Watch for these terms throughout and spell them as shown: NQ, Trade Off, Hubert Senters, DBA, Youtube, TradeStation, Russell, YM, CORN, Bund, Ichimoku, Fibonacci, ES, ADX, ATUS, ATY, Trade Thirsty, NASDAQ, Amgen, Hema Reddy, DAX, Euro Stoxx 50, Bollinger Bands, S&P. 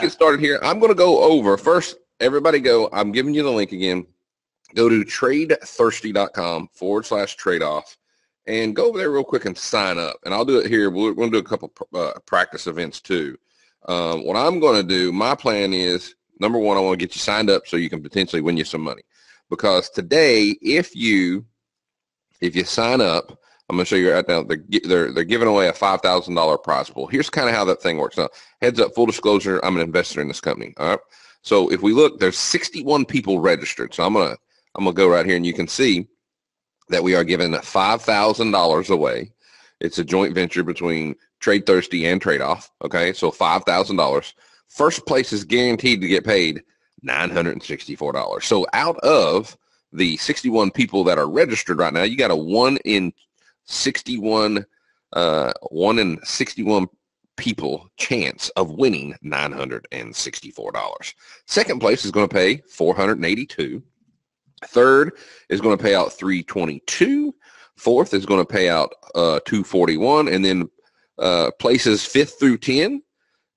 Get started here. I'm going to go over first. Everybody go. I'm giving you the link again. Go to tradethirsty.com/trade-off and go over there real quick and sign up. And I'll do it here. We're going to do a couple practice events too. What I'm going to do, my plan is, number one, I want to get you signed up so you can potentially win you some money. Because today, if you sign up, I'm going to show you right now, they're giving away a $5,000 prize pool. Here's kind of how that thing works. Now, heads up, full disclosure, I'm an investor in this company. All right. So if we look, there's 61 people registered. So I'm going to go right here, and you can see that we are giving $5,000 away. It's a joint venture between Trade Thirsty and Trade Off. Okay. So $5,000. First place is guaranteed to get paid $964. So out of the 61 people that are registered right now, you got a 1 in 61 people chance of winning $964. Second place is going to pay $482. Third is going to pay out $322. Fourth is going to pay out $241, and then places 5th through 10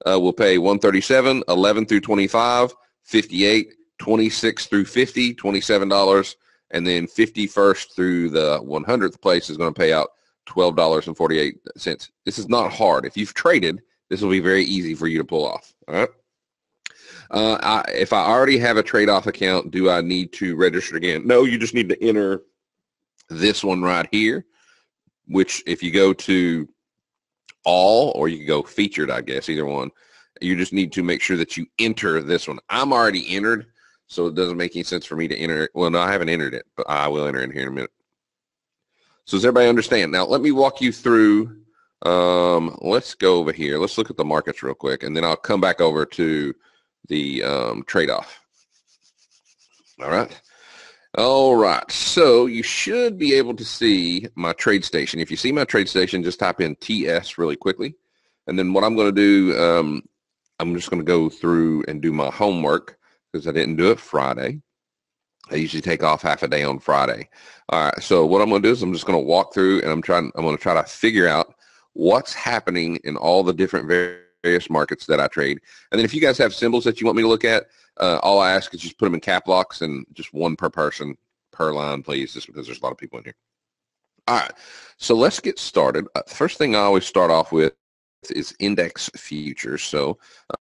will pay $137, 11 through 25, $58, 26 through 50, $27. And then 51st through the 100th place is going to pay out $12.48. This is not hard. If you've traded, this will be very easy for you to pull off. All right. If I already have a trade-off account, do I need to register again? No, you just need to enter this one right here, which if you go to all, or you can go featured, I guess, either one, you just need to make sure that you enter this one. I'm already entered. So it doesn't make any sense for me to enter it. Well, no, I haven't entered it, but I will enter it here in a minute. So does everybody understand? Now, let me walk you through. Let's go over here. Let's look at the markets real quick, and then I'll come back over to the trade-off. All right. All right. So you should be able to see my TradeStation. If you see my TradeStation, just type in TS really quickly. And then what I'm going to do, I'm just going to go through and do my homework. I didn't do it Friday. I usually take off half a day on Friday. All right, so what I'm going to do is I'm just going to walk through, and I'm going to try to figure out what's happening in all the different various markets that I trade. And then if you guys have symbols that you want me to look at, all I ask is just put them in cap locks, and just one per person per line, please, just because there's a lot of people in here. All right, so let's get started. First thing I always start off with is index futures. So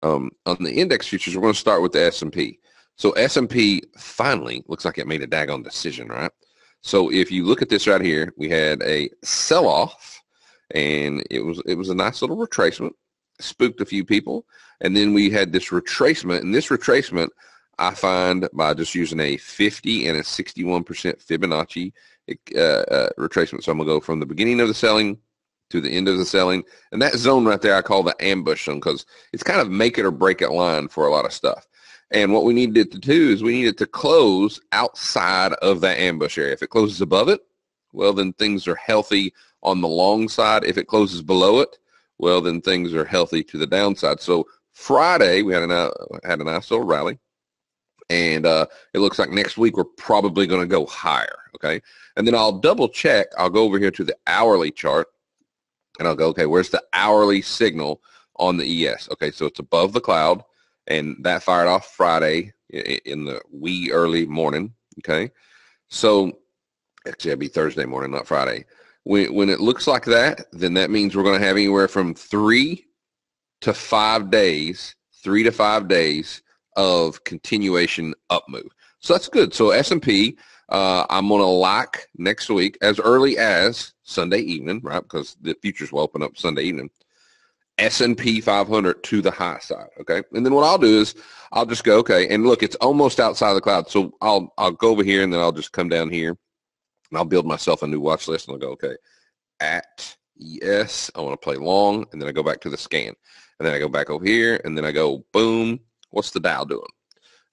on the index futures, we're going to start with the S&P. So S&P finally looks like it made a daggone decision, right? So if you look at this right here, we had a sell-off, and it was a nice little retracement, spooked a few people, and then we had this retracement, and this retracement I find by just using a 50 and a 61% Fibonacci retracement. So I'm going to go from the beginning of the selling to the end of the selling, and that zone right there I call the ambush zone, because it's kind of make it or break it line for a lot of stuff. And what we needed it to do is we needed to close outside of that ambush area. If it closes above it, well, then things are healthy on the long side. If it closes below it, well, then things are healthy to the downside. So Friday we had a nice little rally, and it looks like next week we're probably going to go higher, okay? And then I'll double check. I'll go over here to the hourly chart, and I'll go, okay, where's the hourly signal on the ES? Okay, so it's above the cloud, and that fired off Friday in the wee early morning, okay? So actually, that'd be Thursday morning, not Friday. When it looks like that, then that means we're going to have anywhere from 3 to 5 days of continuation up move. So that's good. So S&P, I'm going to lock next week as early as Sunday evening, right, because the futures will open up Sunday evening, S&P 500 to the high side, okay? And then what I'll do is I'll just go, okay, and look, it's almost outside of the cloud, so I'll go over here, and then I'll just come down here, and I'll build myself a new watch list, and I'll go, okay, at ES, I want to play long, and then I go back to the scan, and then I go back over here, and then I go, boom, what's the Dow doing?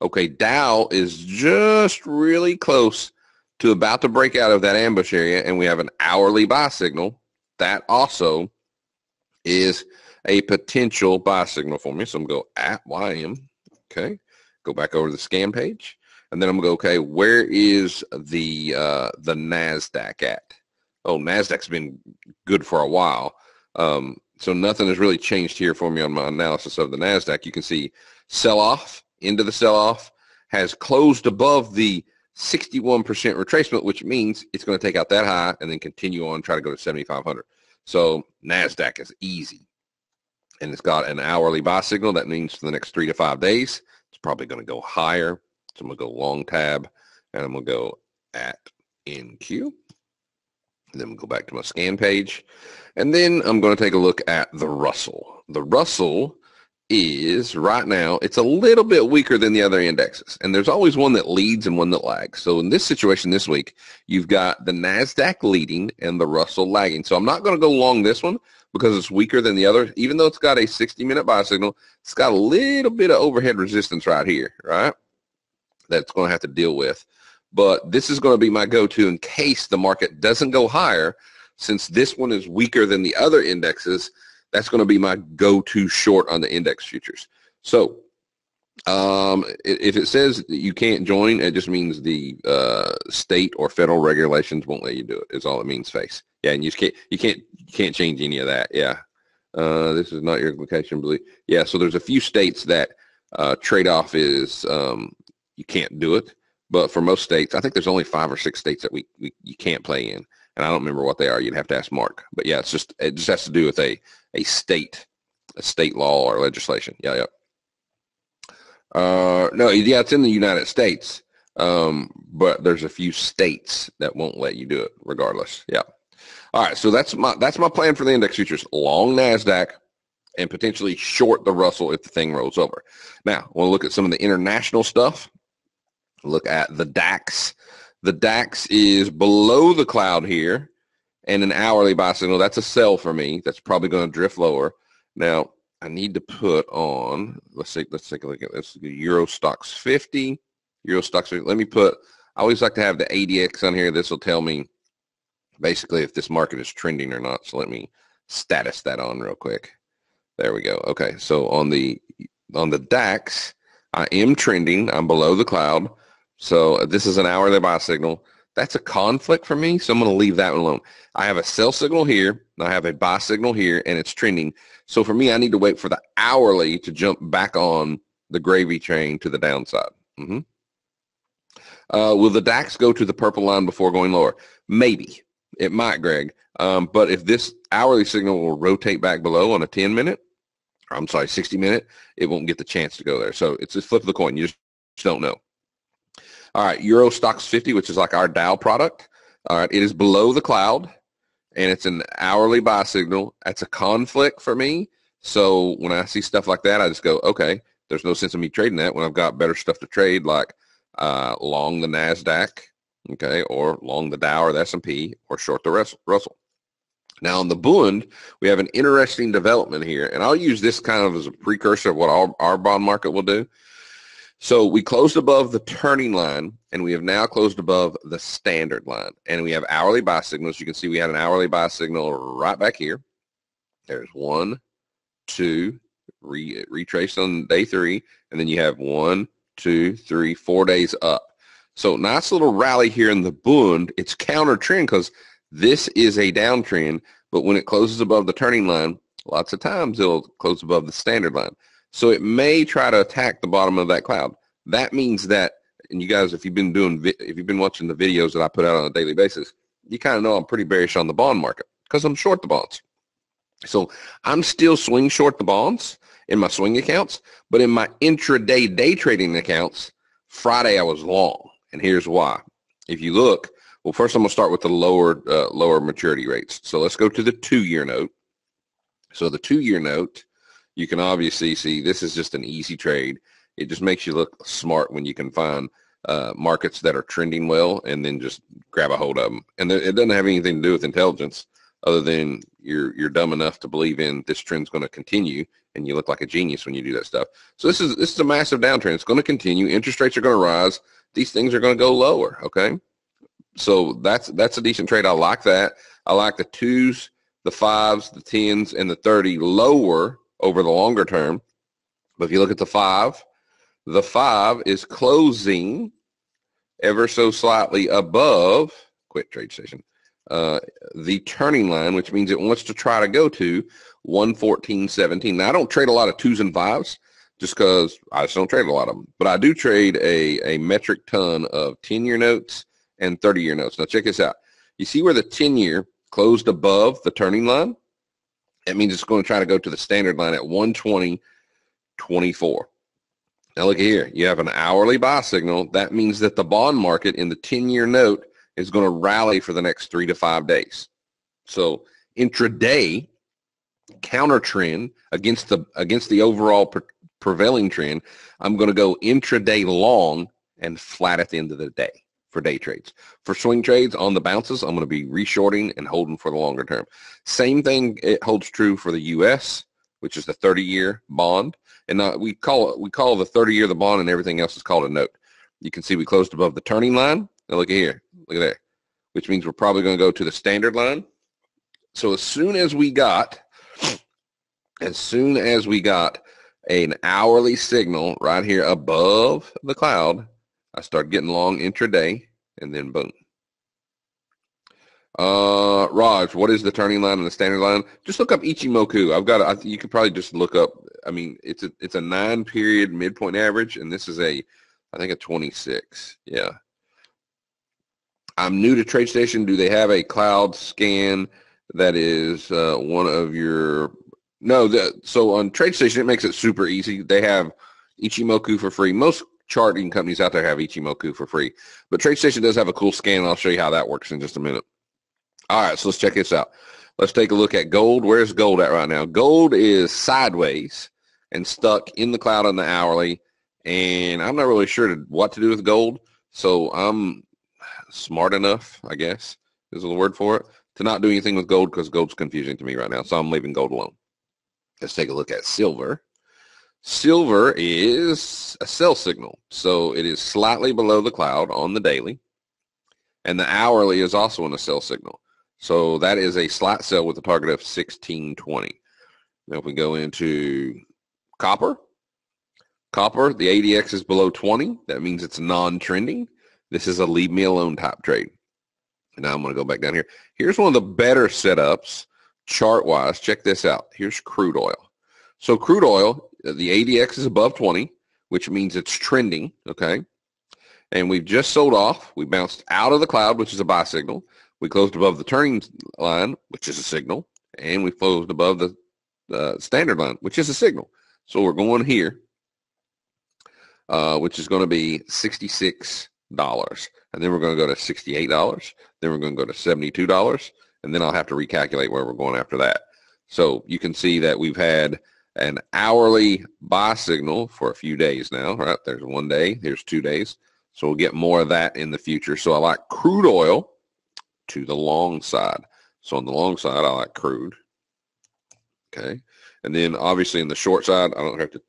Okay, Dow is just really close to about to break out of that ambush area, and we have an hourly buy signal. That also is a potential buy signal for me. So I'm going to go at YM, okay, go back over to the scan page, and then I'm going to go, okay, where is the NASDAQ at? Oh, NASDAQ's been good for a while. So nothing has really changed here for me on my analysis of the NASDAQ. You can see sell-off, into the sell-off, has closed above the 61% retracement, which means it's going to take out that high and then continue on, try to go to 7,500. So NASDAQ is easy. And it's got an hourly buy signal. That means for the next 3 to 5 days, it's probably going to go higher. So I'm going to go long tab, and I'm going to go at NQ. And then we'll go back to my scan page. And then I'm going to take a look at the Russell. The Russell is, right now, it's a little bit weaker than the other indexes. And there's always one that leads and one that lags. So in this situation this week, you've got the NASDAQ leading and the Russell lagging. So I'm not going to go long this one because it's weaker than the other. Even though it's got a 60-minute buy signal, it's got a little bit of overhead resistance right here, right? That's going to have to deal with. But this is going to be my go-to in case the market doesn't go higher. Since this one is weaker than the other indexes, that's going to be my go-to short on the index futures. So if it says that you can't join, it just means the state or federal regulations won't let you do it, is all it means, face. Yeah, and you just can't change any of that. Yeah, this is not your location, believe. Yeah, so there's a few states that Trade Off is you can't do it. But for most states, I think there's only 5 or 6 states that you can't play in, and I don't remember what they are. You'd have to ask Mark. But yeah, it's just has to do with a state law or legislation. Yeah, yeah. No, yeah, it's in the United States, but there's a few states that won't let you do it, regardless. Yeah. All right, so that's my plan for the index futures: long NASDAQ and potentially short the Russell if the thing rolls over. Now, I want to look at some of the international stuff. Look at the DAX. The DAX is below the cloud here and an hourly buy signal. That's a sell for me. That's probably going to drift lower. Now, I need to put on, let's take a look at this, Euro Stoxx 50. Euro Stoxx 50. Let me put, I always like to have the ADX on here. This will tell me basically if this market is trending or not. So let me status that on real quick. There we go. Okay, so on the DAX, I am trending. I'm below the cloud. So this is an hourly buy signal. That's a conflict for me, so I'm going to leave that one alone. I have a sell signal here, and I have a buy signal here, and it's trending. So for me, I need to wait for the hourly to jump back on the gravy train to the downside. Will the DAX go to the purple line before going lower? Maybe. It might, Greg. But if this hourly signal will rotate back below on a 10-minute, I'm sorry, 60-minute, it won't get the chance to go there. So it's a flip of the coin. You just don't know. All right, Euro Stoxx 50, which is like our Dow product. All right, it is below the cloud, and it's an hourly buy signal. That's a conflict for me. So when I see stuff like that, I just go, okay, there's no sense in me trading that when I've got better stuff to trade, like long the NASDAQ, okay, or long the Dow or the S&P, or short the Russell. Now, on the Bund, we have an interesting development here, and I'll use this kind of as a precursor of what our bond market will do. So we closed above the turning line, and we have now closed above the standard line. And we have hourly buy signals. You can see we had an hourly buy signal right back here. There's 1, 2, retraced on day 3, and then you have 1, 2, 3, 4 days up. So nice little rally here in the Bund. It's counter trend because this is a downtrend, but when it closes above the turning line, lots of times it'll close above the standard line. So it may try to attack the bottom of that cloud. That means that, and you guys, if you've been watching the videos that I put out on a daily basis, you kind of know I'm pretty bearish on the bond market because I'm short the bonds. So I'm still swing short the bonds in my swing accounts, but in my intraday day trading accounts, Friday I was long, and here's why. If you look, well, first I'm going to start with the lower maturity rates. So let's go to the 2-year note. So the 2-year note, you can obviously see this is just an easy trade. It just makes you look smart when you can find markets that are trending well and then just grab a hold of them. And it doesn't have anything to do with intelligence other than you're dumb enough to believe in this trend's going to continue, and you look like a genius when you do that stuff. So this is a massive downtrend. It's going to continue. Interest rates are going to rise. These things are going to go lower, okay? So that's a decent trade. I like that. I like the 2s, the 5s, the 10s, and the 30 lower over the longer term. But if you look at the 5 is closing ever so slightly above, quit trade station, the turning line, which means it wants to try to go to 114.17. Now, I don't trade a lot of 2s and 5s just because I just don't trade a lot of them, but I do trade a metric ton of 10-year notes and 30-year notes. Now, check this out. You see where the 10-year closed above the turning line? It means it's going to try to go to the standard line at 120.24. Now, look here. You have an hourly buy signal. That means that the bond market in the 10-year note is going to rally for the next 3 to 5 days. So intraday counter trend against the overall prevailing trend, I'm going to go intraday long and flat at the end of the day for day trades. For swing trades on the bounces, I'm going to be reshorting and holding for the longer term. Same thing, it holds true for the US, which is the 30-year bond, and we call the 30-year the bond, and everything else is called a note. You can see we closed above the turning line. Now look here, look at there, which means we're probably going to go to the standard line. So as soon as we got an hourly signal right here above the cloud, I start getting long intraday, and then boom. Raj, what is the turning line and the standard line? Just look up Ichimoku. You could probably just look up. I mean, it's a 9-period midpoint average, and this is I think a 26. Yeah. I'm new to TradeStation. Do they have a cloud scan that is one of your? No. So on TradeStation, it makes it super easy. They have Ichimoku for free. Most charting companies out there have Ichimoku for free, but TradeStation does have a cool scan. I'll show you how that works in just a minute. All right, so let's check this out. Let's take a look at gold. Where's gold at right now? Gold is sideways and stuck in the cloud on the hourly, and I'm not really sure what to do with gold, so I'm smart enough, I guess, is the word for it, to not do anything with gold because gold's confusing to me right now, so I'm leaving gold alone. Let's take a look at silver. Silver is a sell signal, so it is slightly below the cloud on the daily, and the hourly is also in a sell signal. So that is a slight sell with a target of 1620. Now if we go into copper, the ADX is below 20. That means it's non-trending. This is a leave me alone type trade. And now I'm going to go back down here. Here's one of the better setups chart-wise. Check this out. Here's crude oil. So crude oil, the ADX is above 20, which means it's trending, okay? And we've just sold off. We bounced out of the cloud, which is a buy signal. We closed above the turning line, which is a signal, and we closed above the standard line, which is a signal. So we're going here, which is going to be $66, and then we're going to go to $68, then we're going to go to $72, and then I'll have to recalculate where we're going after that. So you can see that we've had an hourly buy signal for a few days now, right? There's 1 day, there's 2 days. So we'll get more of that in the future. So I like crude oil to the long side. So on the long side, I like crude. Okay. And then obviously in the short side, I don't have to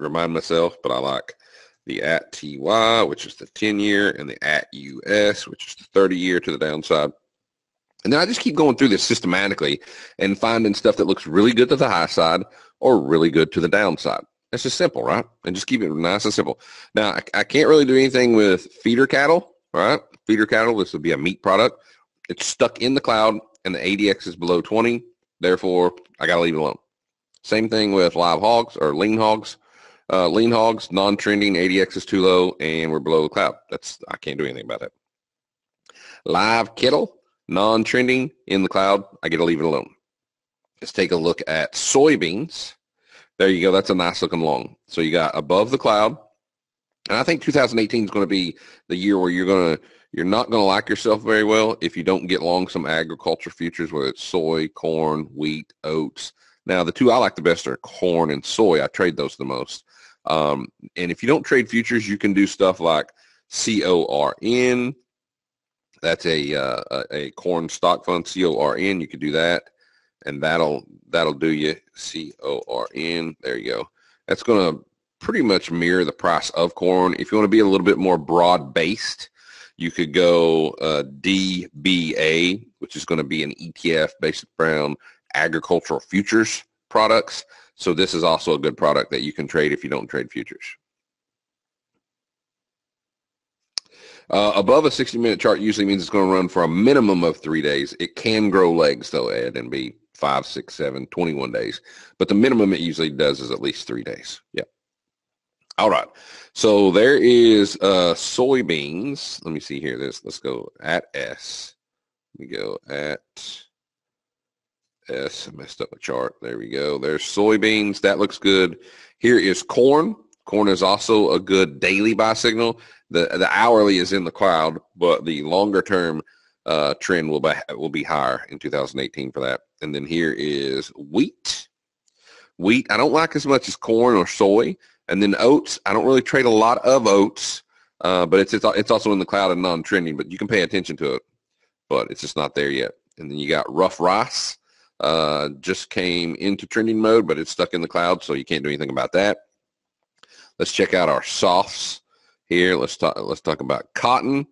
remind myself, but I like the ATY, which is the 10-year, and the ATUS, which is the 30-year to the downside. And then I just keep going through this systematically and finding stuff that looks really good to the high side or really good to the downside. That's just simple, right? And just keep it nice and simple. Now, I can't really do anything with feeder cattle, all right? Feeder cattle, this would be a meat product. It's stuck in the cloud, and the ADX is below 20. Therefore, I got to leave it alone. Same thing with live hogs or lean hogs. Lean hogs, non-trending, ADX is too low, and we're below the cloud. I can't do anything about that. Live cattle, non-trending, in the cloud. I got to leave it alone. Let's take a look at soybeans. There you go. That's a nice looking long. So you got above the cloud. And I think 2018 is going to be the year where you're not going to like yourself very well if you don't get long some agriculture futures, whether it's soy, corn, wheat, oats. Now, the two I like the best are corn and soy. I trade those the most. And if you don't trade futures, you can do stuff like CORN. That's a corn stock fund, CORN. You could do that. And that'll do you, C-O-R-N. There you go. That's going to pretty much mirror the price of corn. If you want to be a little bit more broad-based, you could go DBA, which is going to be an ETF based around agricultural futures products. So this is also a good product that you can trade if you don't trade futures. Above a 60-minute chart usually means it's going to run for a minimum of 3 days. It can grow legs, though, Ed, and be 5, 6, 7, 21 days. But the minimum it usually does is at least 3 days. Yeah. All right. So there is soybeans. Let me see here. Let's go at S. Let me go at S. I messed up the chart. There we go. There's soybeans. That looks good. Here is corn. Corn is also a good daily buy signal. The hourly is in the cloud, but the longer-term trend will be higher in 2018 for that. And then here is wheat. Wheat I don't like as much as corn or soy. And then oats, I don't really trade a lot of oats, but it's also in the cloud and non-trending, but you can pay attention to it, but it's just not there yet. And then you got rough rice. Just came into trending mode, but it's stuck in the cloud, so you can't do anything about that. Let's check out our softs here. Let's talk about cotton.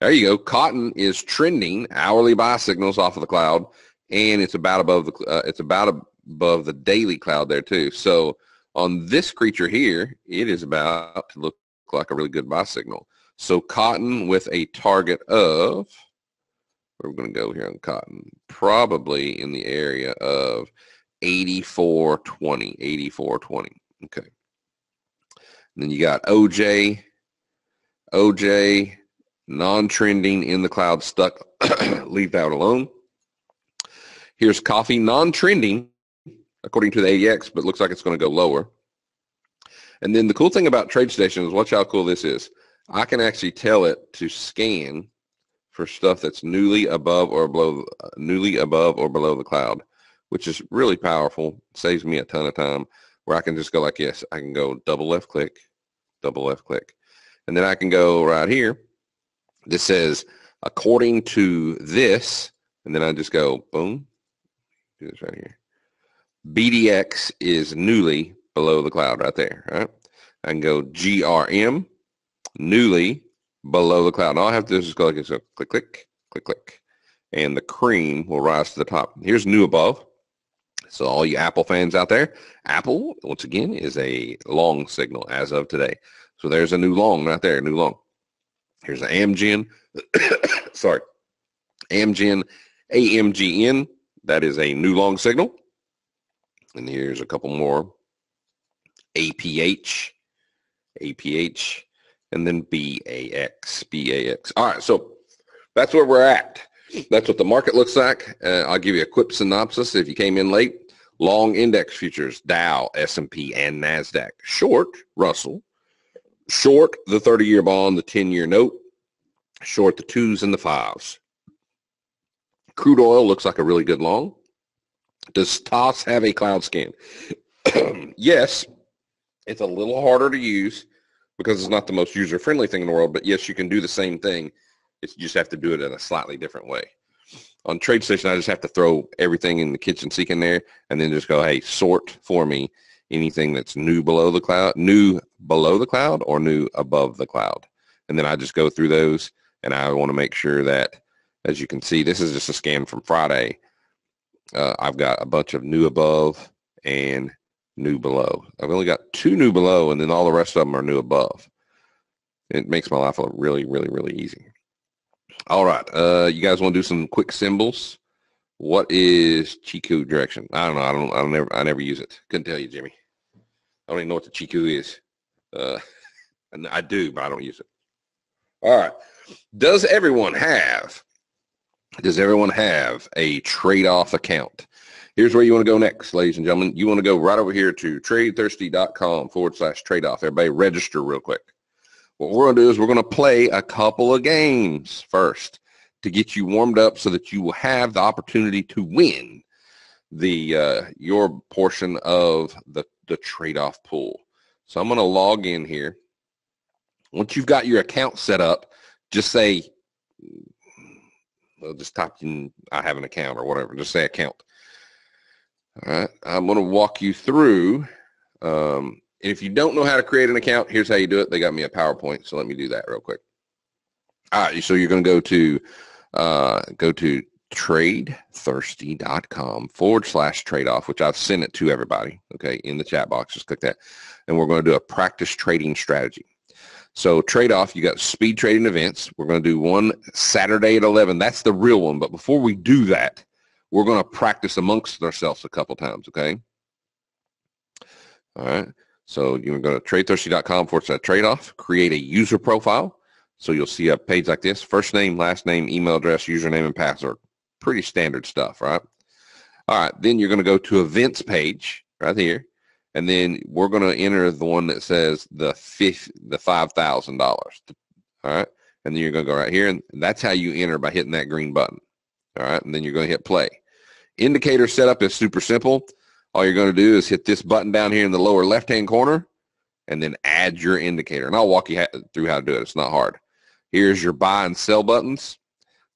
There you go. Cotton is trending hourly buy signals off of the cloud, and it's about above the daily cloud there too. So on this creature here, it is about to look like a really good buy signal. So cotton with a target of, we're going to go here on cotton, probably in the area of 84.20, 84.20. Okay. And then you got OJ. OJ, non-trending, in the cloud, stuck. Leave that alone. Here's coffee, non-trending, according to the ADX, but looks like it's going to go lower. And then the cool thing about TradeStation is watch how cool this is. I can actually tell it to scan for stuff that's newly above or below the cloud, which is really powerful. It saves me a ton of time. Where I can just go like this, I can go double left click, and then I can go right here. This says according to this, and then I just go boom. Do this right here. BDX is newly below the cloud right there. Right? I can go GRM, newly below the cloud. All I have to do is just go like this, so click, click, click, click, and the cream will rise to the top. Here's new above. So all you Apple fans out there, Apple, once again, is a long signal as of today. So there's a new long right there, new long. Here's an Amgen, sorry, Amgen, AMGN. That is a new long signal. And here's a couple more, APH, APH, and then BAX, BAX. All right, so that's where we're at. That's what the market looks like. I'll give you a quick synopsis if you came in late. Long index futures, Dow, S&P, and NASDAQ. Short, Russell. Short, the 30-year bond, the 10-year note. Short, the 2s and the 5s. Crude oil looks like a really good long. Does TOS have a cloud scan? Yes. It's a little harder to use because it's not the most user-friendly thing in the world, but yes, you can do the same thing. It's, you just have to do it in a slightly different way. On TradeStation, I just have to throw everything in the kitchen sink in there and then just go, hey, sort for me anything that's new below the cloud or new above the cloud. And then I just go through those, and I want to make sure that, as you can see, this is just a scan from Friday. I've got a bunch of new above and new below. I've only got 2 new below, and then all the rest of them are new above. It makes my life look really, really, really easy. All right, you guys want to do some quick symbols? What is Chiku direction? I don't know. I never use it. Couldn't tell you, Jimmy. I don't even know what the Chiku is. And I do, but I don't use it. All right. Does everyone have a trade-off account? Here's where you want to go next, ladies and gentlemen. You want to go right over here to tradethirsty.com/trade-off. Everybody register real quick. What we're going to do is we're going to play a couple of games first to get you warmed up so that you will have the opportunity to win the your portion of the trade-off pool. So I'm going to log in here. Once you've got your account set up, just say, well, just type in I have an account or whatever. Just say account. All right. I'm going to walk you through and if you don't know how to create an account, here's how you do it. They got me a PowerPoint, so let me do that real quick. All right, so you're going to go to tradethirsty.com/trade-off, which I've sent it to everybody, okay, in the chat box. Just click that, and we're going to do a practice trading strategy. So Trade Off, you got speed trading events. We're going to do one Saturday at 11. That's the real one. But before we do that, we're going to practice amongst ourselves a couple times, okay? All right. So you're going to tradethirsty.com/trade-off, create a user profile. So you'll see a page like this: first name, last name, email address, username, and password. Pretty standard stuff, right? All right. Then you're going to go to events page right here. And then we're going to enter the one that says the $5,000. All right. And then you're going to go right here. And that's how you enter, by hitting that green button. All right. And then you're going to hit play. Indicator setup is super simple. All you're going to do is hit this button down here in the lower left-hand corner and then add your indicator. And I'll walk you through how to do it. It's not hard. Here's your buy and sell buttons.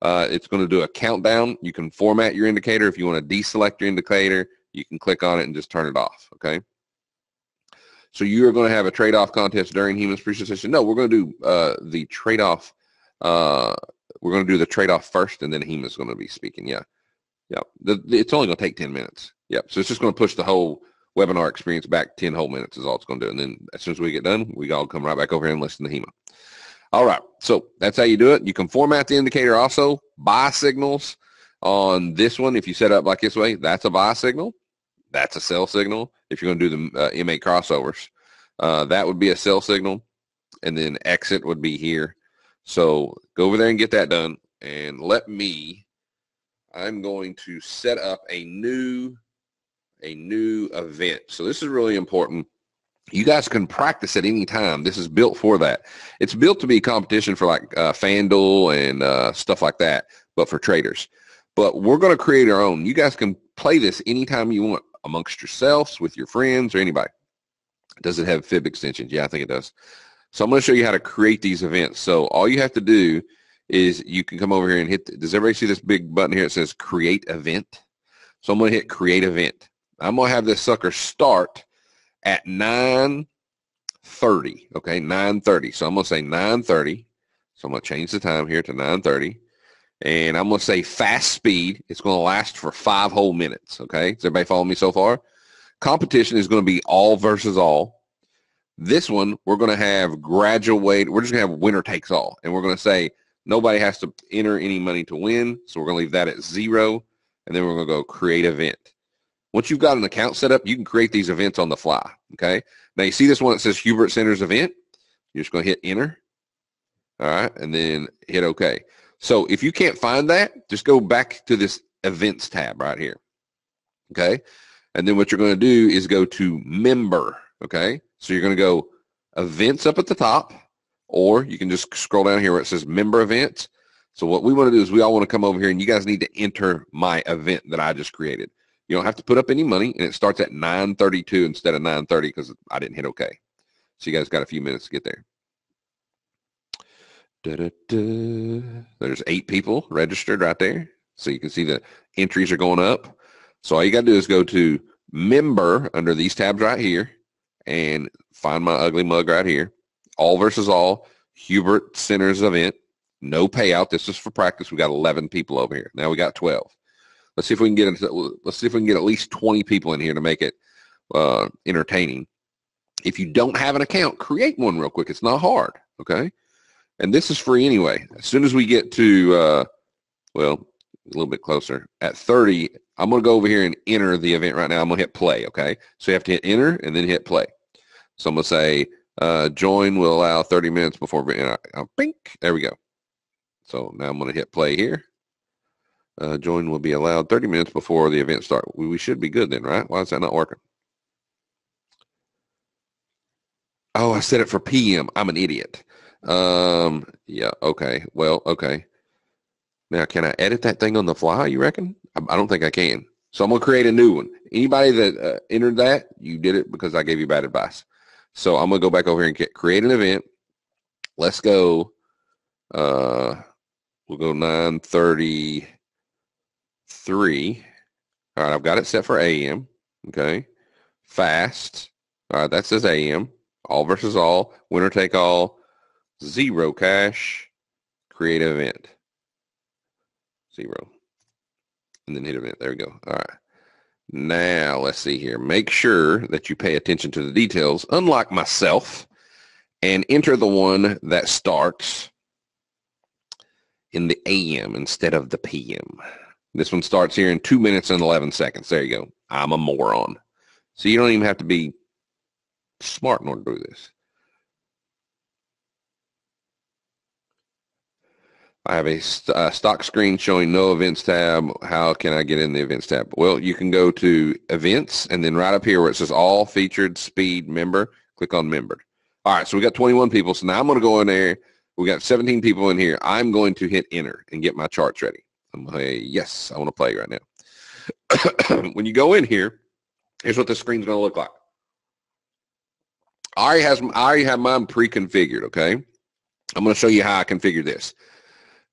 It's going to do a countdown. You can format your indicator. If you want to deselect your indicator, you can click on it and just turn it off. Okay. So you're going to have a trade-off contest during Hema's presentation. No, we're going to do the trade-off. We're going to do the trade-off first, and then Hema's going to be speaking. Yeah, yeah. It's only going to take 10 minutes. Yep. So it's just going to push the whole webinar experience back 10 whole minutes is all it's going to do. And then as soon as we get done, we all come right back over here and listen to Hema. All right. So that's how you do it. You can format the indicator also. Buy signals on this one. If you set up like this way, that's a buy signal. That's a sell signal. If you're going to do the MA crossovers, that would be a sell signal, and then exit would be here. So go over there and get that done. And I'm going to set up a new event. So this is really important. You guys can practice at any time. This is built for that. It's built to be a competition for like FanDuel and stuff like that, but for traders. But we're going to create our own. You guys can play this anytime you want, amongst yourselves, with your friends, or anybody. Does it have fib extensions? Yeah, I think it does. So I'm going to show you how to create these events. So all you have to do is you can come over here and hit, does everybody see this big button here? It says create event. So I'm going to hit create event. I'm going to have this sucker start at 9:30. Okay, 9:30. So I'm going to say 9:30. So I'm going to change the time here to 9:30. And I'm going to say fast speed. It's going to last for 5 whole minutes, okay? Does everybody follow me so far? Competition is going to be all versus all. This one, we're going to have graduate. We're just going to have winner takes all. And we're going to say nobody has to enter any money to win, so we're going to leave that at 0. And then we're going to go create event. Once you've got an account set up, you can create these events on the fly, okay? Now, you see this one that says Hubert Senters event? You're just going to hit enter, all right, and then hit okay. So if you can't find that, just go back to this events tab right here, okay? And then what you're going to do is go to member, okay? So you're going to go events up at the top, or you can just scroll down here where it says member events. So what we want to do is we all want to come over here, and you guys need to enter my event that I just created. You don't have to put up any money, and it starts at 9:32 instead of 9:30 because I didn't hit okay. So you guys got a few minutes to get there. There's 8 people registered right there. So you can see the entries are going up. So all you got to do is go to member under these tabs right here and find my ugly mug right here. All versus all, Hubert Senters event, no payout. This is for practice. We got 11 people over here. Now we got 12. Let's see if we can get at least 20 people in here to make it entertaining. If you don't have an account, create one real quick. It's not hard, okay? And this is free anyway. As soon as we get to, well, a little bit closer, at 30, I'm going to go over here and enter the event right now. I'm going to hit play, okay? So you have to hit enter and then hit play. So I'm going to say join will allow 30 minutes before, pink. There we go. So now I'm going to hit play here. Join will be allowed 30 minutes before the event starts. We should be good then, right? Why is that not working? Oh, I set it for PM. I'm an idiot. Yeah, okay. Well, okay. Now, can I edit that thing on the fly, you reckon? I don't think I can. So I'm going to create a new one. Anybody that entered that, you did it because I gave you bad advice. So I'm going to go back over here and create an event. Let's go. We'll go 9:33. All right, I've got it set for AM. Okay. Fast. All right, that says AM. All versus all. Winner take all. 0 cash, create event, 0, and then hit event. There we go. All right. Now, let's see here. Make sure that you pay attention to the details, unlike myself, and enter the one that starts in the AM instead of the PM. This one starts here in 2 minutes and 11 seconds. There you go. I'm a moron. So you don't even have to be smart in order to do this. I have a stock screen showing no events tab. How can I get in the events tab? Well, you can go to events, and then right up here where it says all featured speed member, click on membered. All right, so we got 21 people. So now I'm going to go in there. We got 17 people in here. I'm going to hit enter and get my charts ready. I'm going to say, yes, I want to play right now. When you go in here, here's what the screen's going to look like. I already have mine pre-configured, okay? I'm going to show you how I configure this.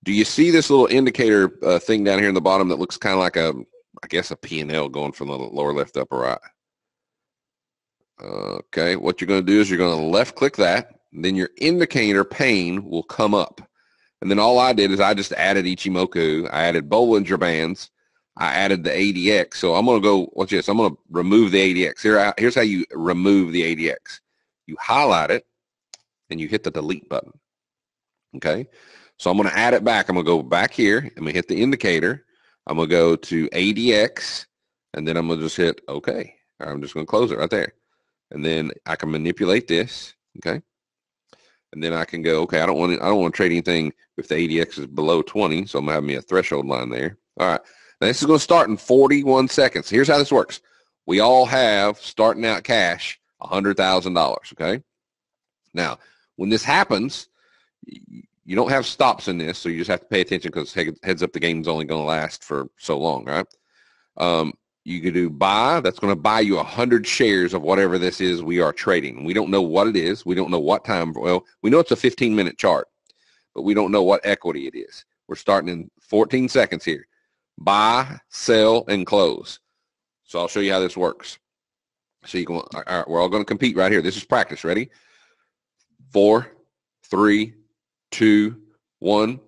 Do you see this little indicator thing down here in the bottom that looks kind of like a, I guess, a P&L going from the lower left to upper right? Okay, what you're going to do is you're going to left click that, and then your indicator pane will come up. And then all I did is I just added Ichimoku, I added Bollinger Bands, I added the ADX. So I'm going to go, watch this, I'm going to remove the ADX. Here's how you remove the ADX. You highlight it, and you hit the delete button, okay? So I'm going to add it back. I'm going to go back here. I'm going to hit the indicator. I'm going to go to ADX, and then I'm going to just hit OK. I'm just going to close it right there. And then I can manipulate this, okay? And then I can go, okay, I don't want to trade anything if the ADX is below 20, so I'm going to have me a threshold line there. All right. Now, this is going to start in 41 seconds. Here's how this works. We all have, starting out cash, $100,000, okay? Now, when this happens, you don't have stops in this, so you just have to pay attention because heads up, the game's only going to last for so long, right? You could do buy. That's going to buy you 100 shares of whatever this is we are trading. We don't know what it is. We don't know what time. Well, we know it's a 15-minute chart, but we don't know what equity it is. We're starting in 14 seconds here. Buy, sell, and close. So I'll show you how this works. So you can, all right, we're all going to compete right here. This is practice. Ready? 4, 3, 2, 1.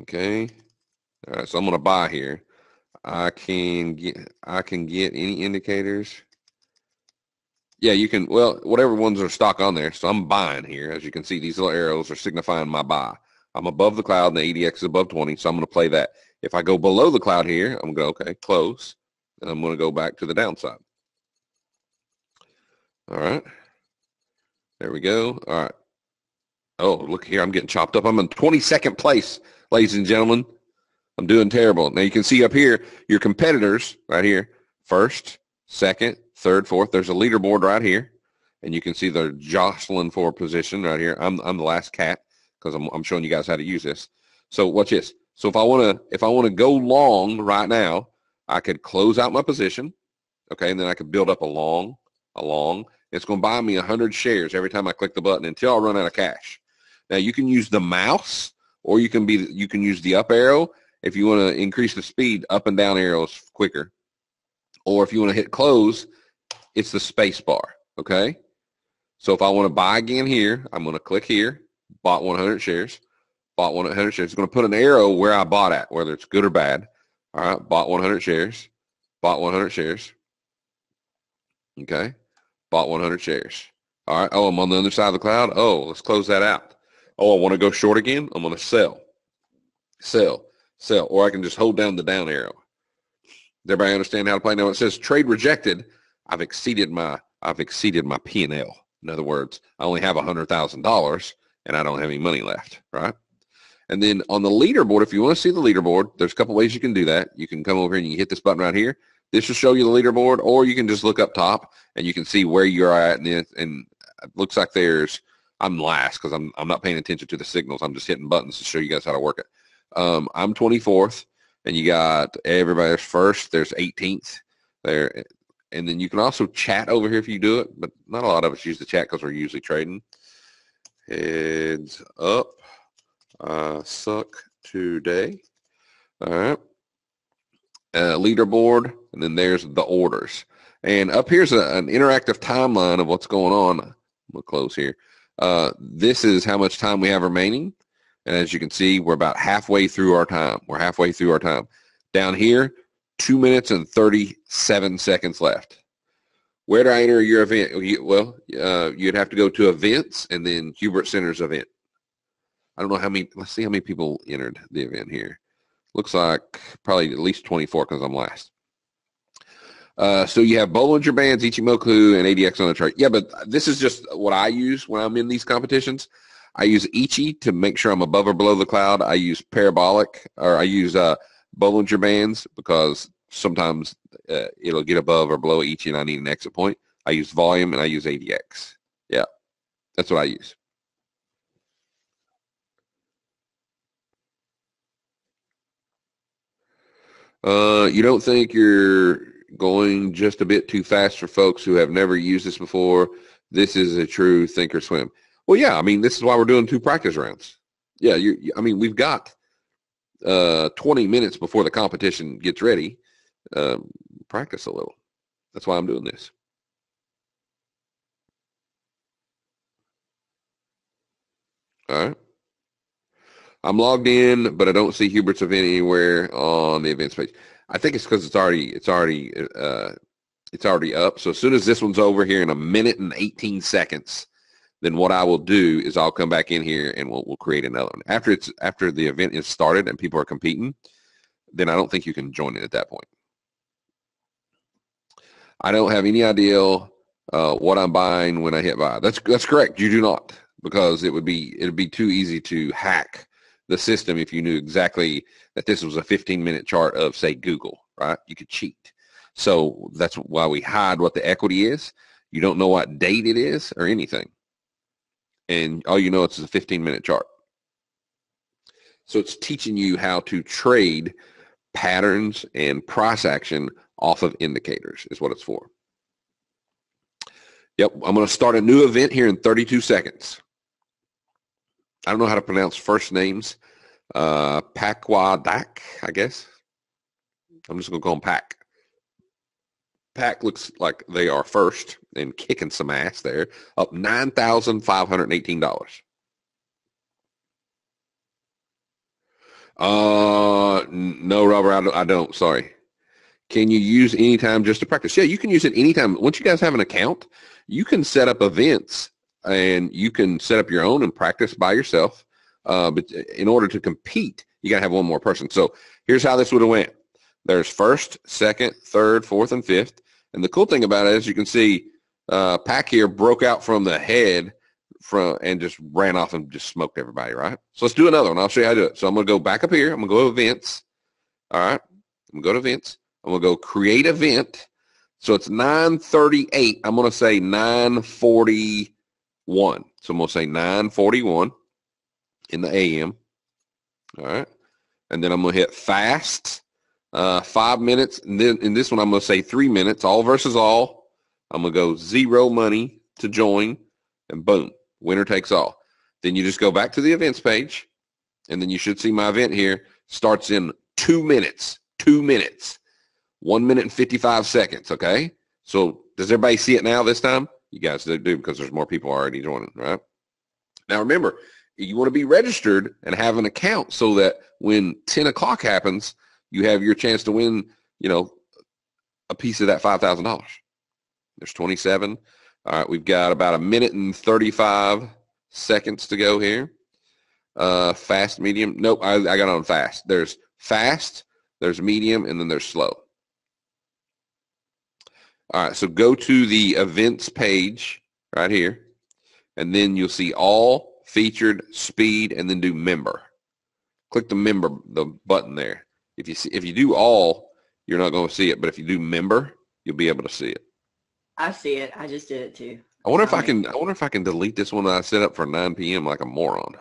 Okay. All right, so I'm gonna buy here. I can get any indicators. Yeah, you can, well, whatever ones are stock on there. So I'm buying here. As you can see, these little arrows are signifying my buy. I'm above the cloud and the ADX is above 20, so I'm gonna play that. If I go below the cloud here, I'm gonna go, okay, close, and I'm gonna go back to the downside. All right. There we go. All right. Oh, look here, I'm getting chopped up. I'm in 22nd place, ladies and gentlemen. I'm doing terrible. Now, you can see up here, your competitors right here, first, second, third, fourth. There's a leaderboard right here, and you can see they're jostling for position right here. I'm the last cat because I'm showing you guys how to use this. So watch this. So if I want to go long right now, I could close out my position, okay, and then I could build up a long. It's going to buy me 100 shares every time I click the button until I run out of cash. Now, you can use the mouse, or you can use the up arrow if you want to increase the speed, up and down arrows quicker. Or if you want to hit close, it's the space bar, okay? So if I want to buy again here, I'm going to click here, bought 100 shares, bought 100 shares. It's going to put an arrow where I bought at, whether it's good or bad. All right, bought 100 shares, bought 100 shares, okay? Bought 100 shares. All right, oh, I'm on the other side of the cloud. Oh, let's close that out. Oh, I want to go short again. I'm going to sell, or I can just hold down the down arrow. Does everybody understand how to play? Now it says trade rejected. I've exceeded my P&L. In other words, I only have $100,000 and I don't have any money left, right? And then on the leaderboard, if you want to see the leaderboard, there's a couple ways you can do that. You can come over here and you hit this button right here. This will show you the leaderboard, or you can just look up top and you can see where you are at. And it looks like I'm last because I'm not paying attention to the signals. I'm just hitting buttons to show you guys how to work it. I'm 24th, and you got everybody's first. There's 18th there. And then you can also chat over here if you do it, but not a lot of us use the chat because we're usually trading. Heads up. Suck today. All right. Leaderboard, and then there's the orders. And up here's an interactive timeline of what's going on. I'm going to close here. This is how much time we have remaining. And as you can see, we're about halfway through our time. We're halfway through our time. Down here, 2 minutes and 37 seconds left. Where do I enter your event? Well, you'd have to go to events and then Hubert Senters event. I don't know how many. Let's see how many people entered the event here. Looks like probably at least 24 because I'm last. So you have Bollinger Bands, Ichimoku, and ADX on the chart. Yeah, but this is just what I use when I'm in these competitions. I use Ichi to make sure I'm above or below the cloud. I use Parabolic, or I use Bollinger Bands because sometimes it'll get above or below Ichi and I need an exit point. I use volume and I use ADX. Yeah, that's what I use. You don't think you're going just a bit too fast for folks who have never used this before? This is a true think or swim. Well, yeah, I mean, this is why we're doing two practice rounds. Yeah, I mean, we've got 20 minutes before the competition gets ready. Practice a little. That's why I'm doing this. All right. I'm logged in, but I don't see Hubert's event anywhere on the events page. I think it's because it's already up. So as soon as this one's over here in a minute and 18 seconds, then what I will do is I'll come back in here and we'll create another one. After the event is started and people are competing, then I don't think you can join it at that point. I don't have any idea what I'm buying when I hit buy. That's correct. You do not, because it'd be too easy to hack the system if you knew exactly that this was a 15-minute chart of, say, Google, right? You could cheat. So that's why we hide what the equity is. You don't know what date it is or anything. And all you know is it's a 15-minute chart. So it's teaching you how to trade patterns and price action off of indicators is what it's for. Yep, I'm going to start a new event here in 32 seconds. I don't know how to pronounce first names. Dak, I guess. I'm just going to call him Pac. Pac looks like they are first and kicking some ass there. Up $9,518. No, Robert, I don't. Sorry. Can you use any time just to practice? Yeah, you can use it anytime. Once you guys have an account, you can set up events and you can set up your own and practice by yourself. But in order to compete, you got to have one more person. So here's how this would have went. There's first, second, third, fourth, and fifth. And the cool thing about it is you can see Pac here broke out from the head and just ran off and just smoked everybody, right? So let's do another one. I'll show you how to do it. So I'm going to go back up here. I'm going to go to events. All right. I'm going to go to events. I'm going to go create event. So it's 9:38. I'm going to say 9:41. So I'm going to say 9:41 in the AM. All right. And then I'm going to hit fast, 5 minutes. And then in this one, I'm going to say 3 minutes, all versus all. I'm going to go zero money to join. And boom, winner takes all. Then you just go back to the events page. And then you should see my event here starts in 2 minutes. 2 minutes. 1 minute and 55 seconds. Okay. So does everybody see it now this time? You guys do, because there's more people already joining, right? Now remember, you want to be registered and have an account so that when 10 o'clock happens, you have your chance to win, you know, a piece of that $5,000. There's 27. All right, we've got about a minute and 35 seconds to go here. Fast, medium. Nope, I got on fast. There's fast, there's medium, and then there's slow. All right, so go to the events page right here, and then you'll see all, featured, speed, and then do member. Click the member, the button there. If you do all, you're not going to see it, but if you do member, you'll be able to see it. I see it. I just did it too. I wonder if I can delete this one that I set up for 9 p.m. like a moron.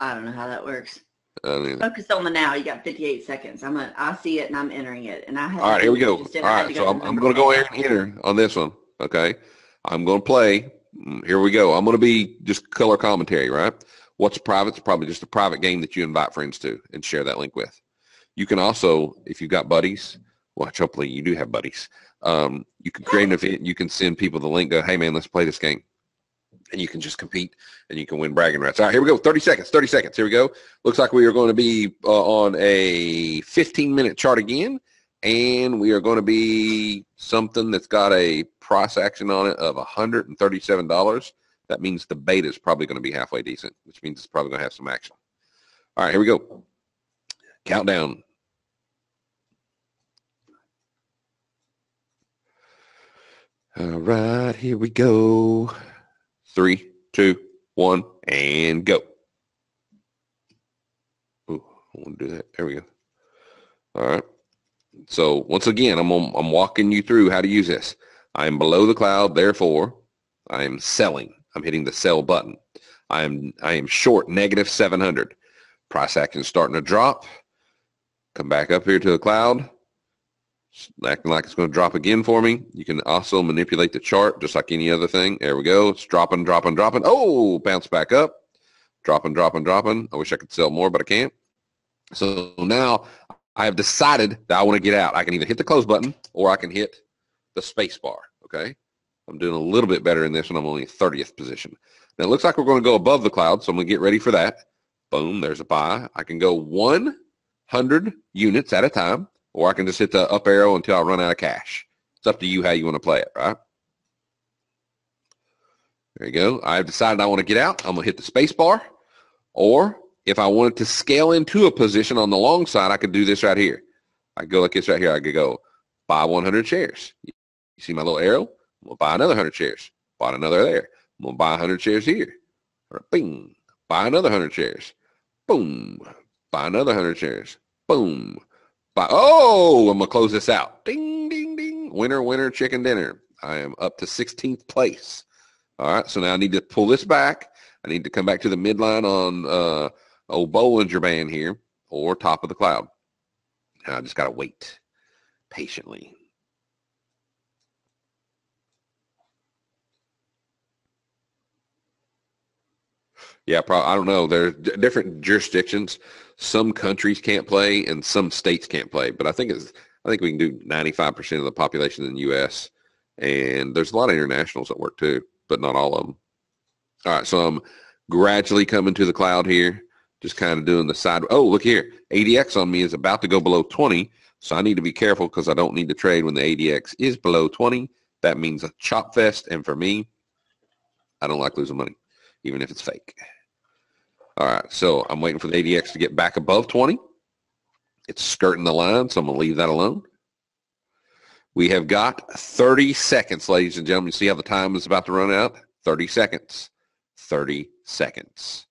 I don't know how that works. Focus on the now. You got 58 seconds. I see it and I'm entering it. And all right, here we go. All right, so I'm going to go ahead and enter on this one. Okay, I'm going to play. Here we go. I'm going to be just color commentary, right? What's private is probably just a private game that you invite friends to and share that link with. You can also, if you've got buddies, which hopefully you do have buddies, you can create an event. You can send people the link, go, hey, man, let's play this game. And you can just compete, and you can win bragging rights. All right, here we go, 30 seconds, 30 seconds. Here we go. Looks like we are going to be on a 15-minute chart again, and we are going to be something that's got a price action on it of $137. That means the beta is probably going to be halfway decent, which means it's probably going to have some action. All right, here we go. Countdown. All right, here we go. 3, 2, 1, and go. Ooh, I want to do that. There we go. All right. So once again, I'm walking you through how to use this. I am below the cloud, therefore I am selling. I'm hitting the sell button. I am short -700. Price action starting to drop. Come back up here to the cloud. Acting like it's going to drop again for me. You can also manipulate the chart just like any other thing. There we go. It's dropping, dropping, dropping. Oh, bounce back up. Dropping, dropping, dropping. I wish I could sell more, but I can't. So now I have decided that I want to get out. I can either hit the close button or I can hit the space bar. Okay. I'm doing a little bit better in this when I'm only in 30th position. Now it looks like we're going to go above the cloud, so I'm going to get ready for that. Boom, there's a buy. I can go 100 units at a time, or I can just hit the up arrow until I run out of cash. It's up to you how you want to play it, right? There you go. I've decided I want to get out. I'm going to hit the space bar. Or if I wanted to scale into a position on the long side, I could do this right here. I go like this right here. I could go buy 100 shares. You see my little arrow? I'm going to buy another 100 shares. Bought another there. I'm going to buy 100 shares here. Bing. Buy another 100 shares. Boom. Buy another 100 shares. Boom. Oh, I'm going to close this out. Ding, ding, ding. Winner, winner, chicken dinner. I am up to 16th place. All right, so now I need to pull this back. I need to come back to the midline on old Bollinger Band here, or top of the cloud. Now I just got to wait patiently. Yeah, probably, I don't know. There are different jurisdictions. Some countries can't play and some states can't play, but I think we can do 95% of the population in the U.S. and there's a lot of internationals that work too, but not all of them. All right, so I'm gradually coming to the cloud here, just kind of doing the side. Oh, look here, ADX on me is about to go below 20, so I need to be careful because I don't need to trade when the ADX is below 20. That means a chop fest, and for me, I don't like losing money, even if it's fake. All right, so I'm waiting for the ADX to get back above 20. It's skirting the line, so I'm going to leave that alone. We have got 30 seconds, ladies and gentlemen. See how the time is about to run out? 30 seconds. 30 seconds.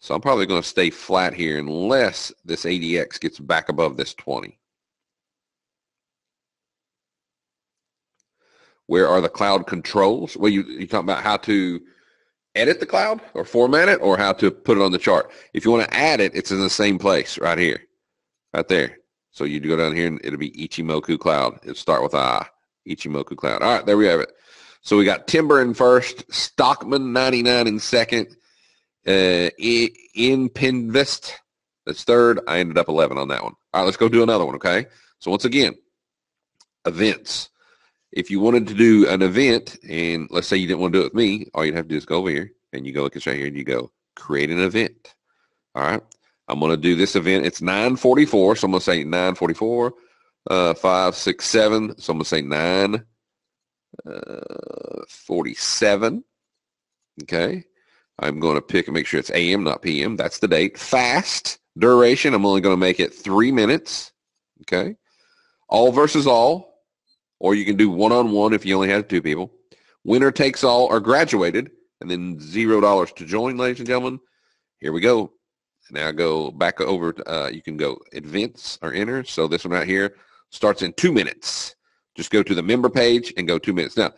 So I'm probably going to stay flat here unless this ADX gets back above this 20. Where are the cloud controls? Well, you're talking about how to edit the cloud or format it or how to put it on the chart. If you want to add it, it's in the same place right here, right there. So you go down here and it'll be Ichimoku cloud. It'll start with I, Ichimoku cloud. All right, there we have it. So we got Timber in first, Stockman 99 in second, Pinvest that's third. I ended up 11 on that one. All right, let's go do another one, okay? So once again, events. If you wanted to do an event, and let's say you didn't want to do it with me, all you'd have to do is go over here, and you go like this right here, and you go create an event. All right, I'm going to do this event. It's 9:44, so I'm going to say 9:44, 5, 6, 7. So I'm going to say 9:47. Okay, I'm going to pick and make sure it's a.m., not p.m. That's the date. Fast duration. I'm only going to make it 3 minutes. Okay, all versus all. Or you can do one-on-one if you only have 2 people. Winner takes all or graduated, and then $0 to join, ladies and gentlemen. Here we go. Now go back over. You can go events or enter. So this one right here starts in 2 minutes. Just go to the member page and go 2 minutes. Now,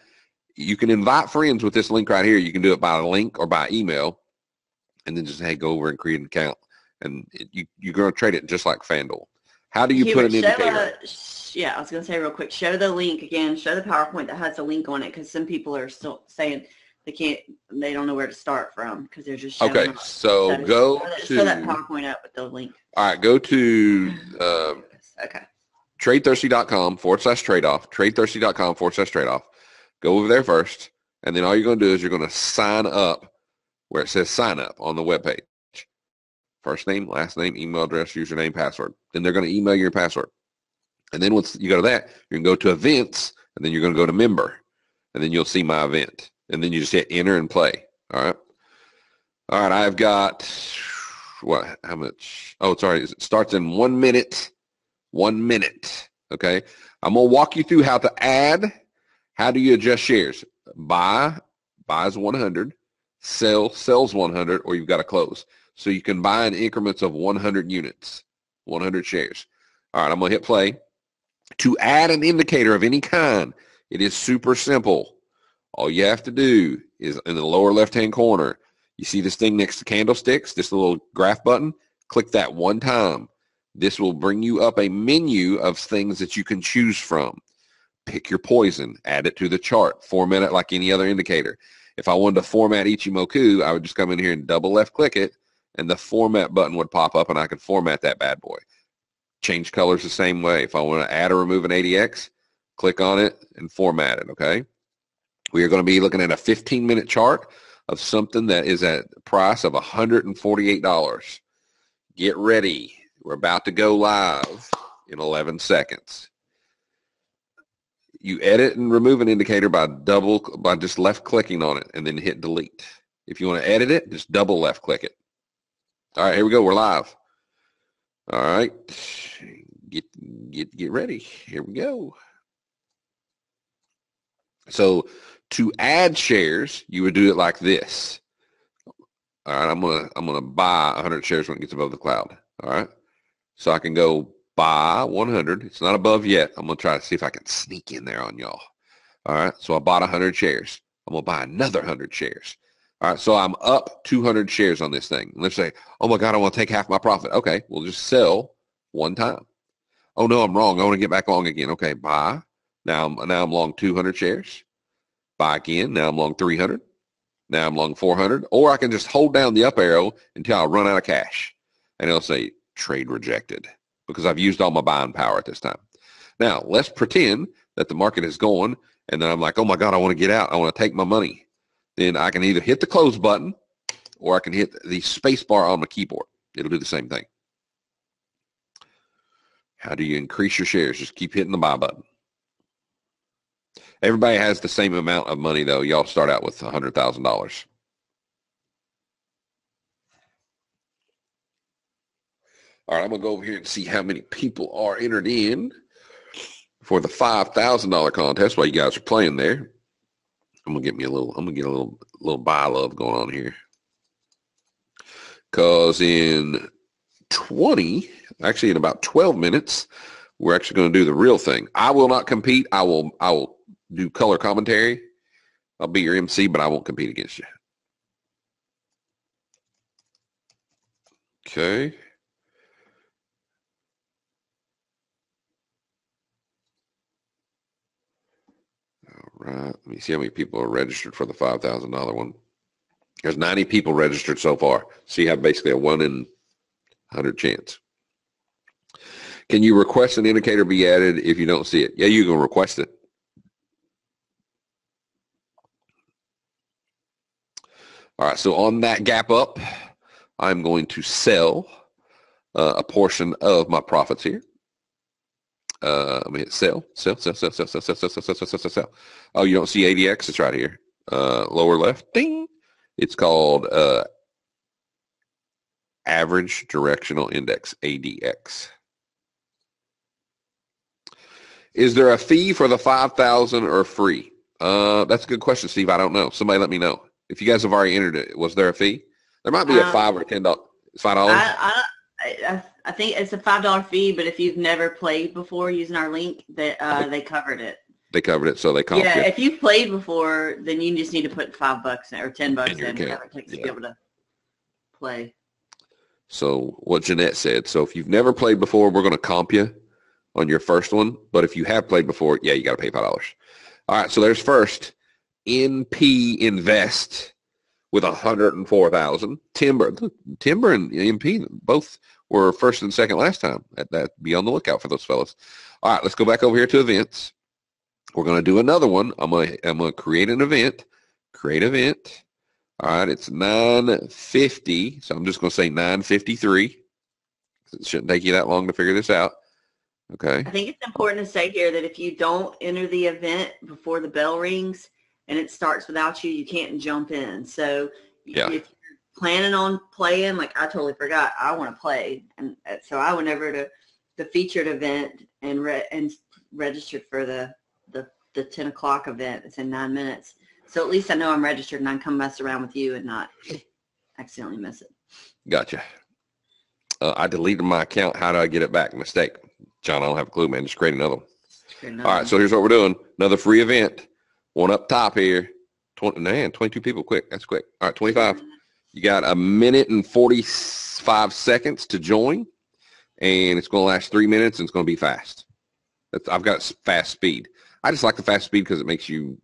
you can invite friends with this link right here. You can do it by a link or by email, and then just, hey, go over and create an account. And you're going to trade it just like FanDuel. How do you put an indicator? Yeah, I was going to say real quick, show the link again, show the PowerPoint that has a link on it, because some people are still saying they don't know where to start from because they're just showing. Okay, so go to. Show that PowerPoint up with the link. All right, go to okay. tradethirsty.com/tradeoff, tradethirsty.com/tradeoff. Go over there first, and then all you're going to do is you're going to sign up where it says sign up on the webpage. First name, last name, email address, username, password. Then they're going to email you your password. And then once you go to that, you're going to go to events, and then you're going to go to member, and then you'll see my event. And then you just hit enter and play. All right. All right. I've got what? How much? Oh, sorry. It starts in 1 minute. 1 minute. Okay. I'm going to walk you through how to add. How do you adjust shares? Buy. Buys 100. Sell. Sells 100. Or you've got to close. So you can buy in increments of 100 units. 100 shares. All right. I'm going to hit play. To add an indicator of any kind, it is super simple. All you have to do is in the lower left-hand corner, you see this thing next to candlesticks, this little graph button, click that one time. This will bring you up a menu of things that you can choose from. Pick your poison, add it to the chart, format it like any other indicator. If I wanted to format Ichimoku, I would just come in here and double left-click it, and the format button would pop up, and I could format that bad boy. Change colors the same way. If I want to add or remove an ADX, click on it and format it, okay? We are going to be looking at a 15-minute chart of something that is at a price of $148. Get ready. We're about to go live in 11 seconds. You edit and remove an indicator by just left-clicking on it and then hit delete. If you want to edit it, just double left-click it. All right, here we go. We're live. All right, get ready. Here we go. So to add shares, you would do it like this. All right, I'm gonna buy 100 shares when it gets above the cloud. All right, so I can go buy 100. It's not above yet. I'm gonna try to see if I can sneak in there on y'all. All right, so I bought 100 shares. I'm gonna buy another 100 shares. All right, so I'm up 200 shares on this thing. Let's say, oh, my God, I want to take half my profit. Okay, we'll just sell one time. Oh, no, I'm wrong. I want to get back long again. Okay, buy. Now I'm long 200 shares. Buy again. Now I'm long 300. Now I'm long 400. Or I can just hold down the up arrow until I run out of cash. And it'll say trade rejected because I've used all my buying power at this time. Now, let's pretend that the market is going, and then I'm like, oh, my God, I want to get out. I want to take my money. Then I can either hit the close button or I can hit the space bar on my keyboard. It'll do the same thing. How do you increase your shares? Just keep hitting the buy button. Everybody has the same amount of money, though. Y'all start out with $100,000. All right, I'm going to go over here and see how many people are entered in for the $5,000 contest while you guys are playing there. I'm gonna get a little buy love going on here. Cause in about 12 minutes, we're actually gonna do the real thing. I will not compete. I will do color commentary. I'll be your MC, but I won't compete against you. Okay. Right. Let me see how many people are registered for the $5,000 one. There's 90 people registered so far. So you have basically a 1 in 100 chance. Can you request an indicator be added if you don't see it? Yeah, you can request it. All right, so on that gap up, I'm going to sell a portion of my profits here. I'm going to hit sell. Oh, you don't see ADX? It's right here. Lower left. Ding. It's called Average Directional Index, ADX. Is there a fee for the $5,000 or free? That's a good question, Steve. I don't know. Somebody let me know. If you guys have already entered it, was there a fee? There might be a $5 or $10. $5? I think it's a $5 fee, but if you've never played before using our link, that they covered it. They covered it, so they comped it. Yeah, if you've played before, then you just need to put $5 in or $10 in, whatever it takes to be able to play. So what Jeanette said, so if you've never played before, we're going to comp you on your first one, but if you have played before, yeah, you got to pay $5. All right, so there's first NP Invest with 104,000. Timber and MP both were first and second last time. At that, be on the lookout for those fellas. All right, let's go back over here to events. We're going to do another one. I'm going to create an event. Create event. All right, it's 950. So I'm just going to say 953. It shouldn't take you that long to figure this out. Okay. I think it's important to say here that if you don't enter the event before the bell rings and it starts without you, you can't jump in. So yeah. If you're planning on playing, like I totally forgot, I want to play. And so I went over to the featured event and registered for the 10 o'clock event. It's in 9 minutes. So at least I know I'm registered and I can come mess around with you and not accidentally miss it. Gotcha. I deleted my account. How do I get it back? Mistake. John, I don't have a clue, man. Just create another one. All right, so here's what we're doing. Another free event. One up top here. 22 people. Quick. That's quick. All right, 25. You got a minute and 45 seconds to join, and it's going to last 3 minutes, and it's going to be fast. I've got fast speed. I just like the fast speed because it makes you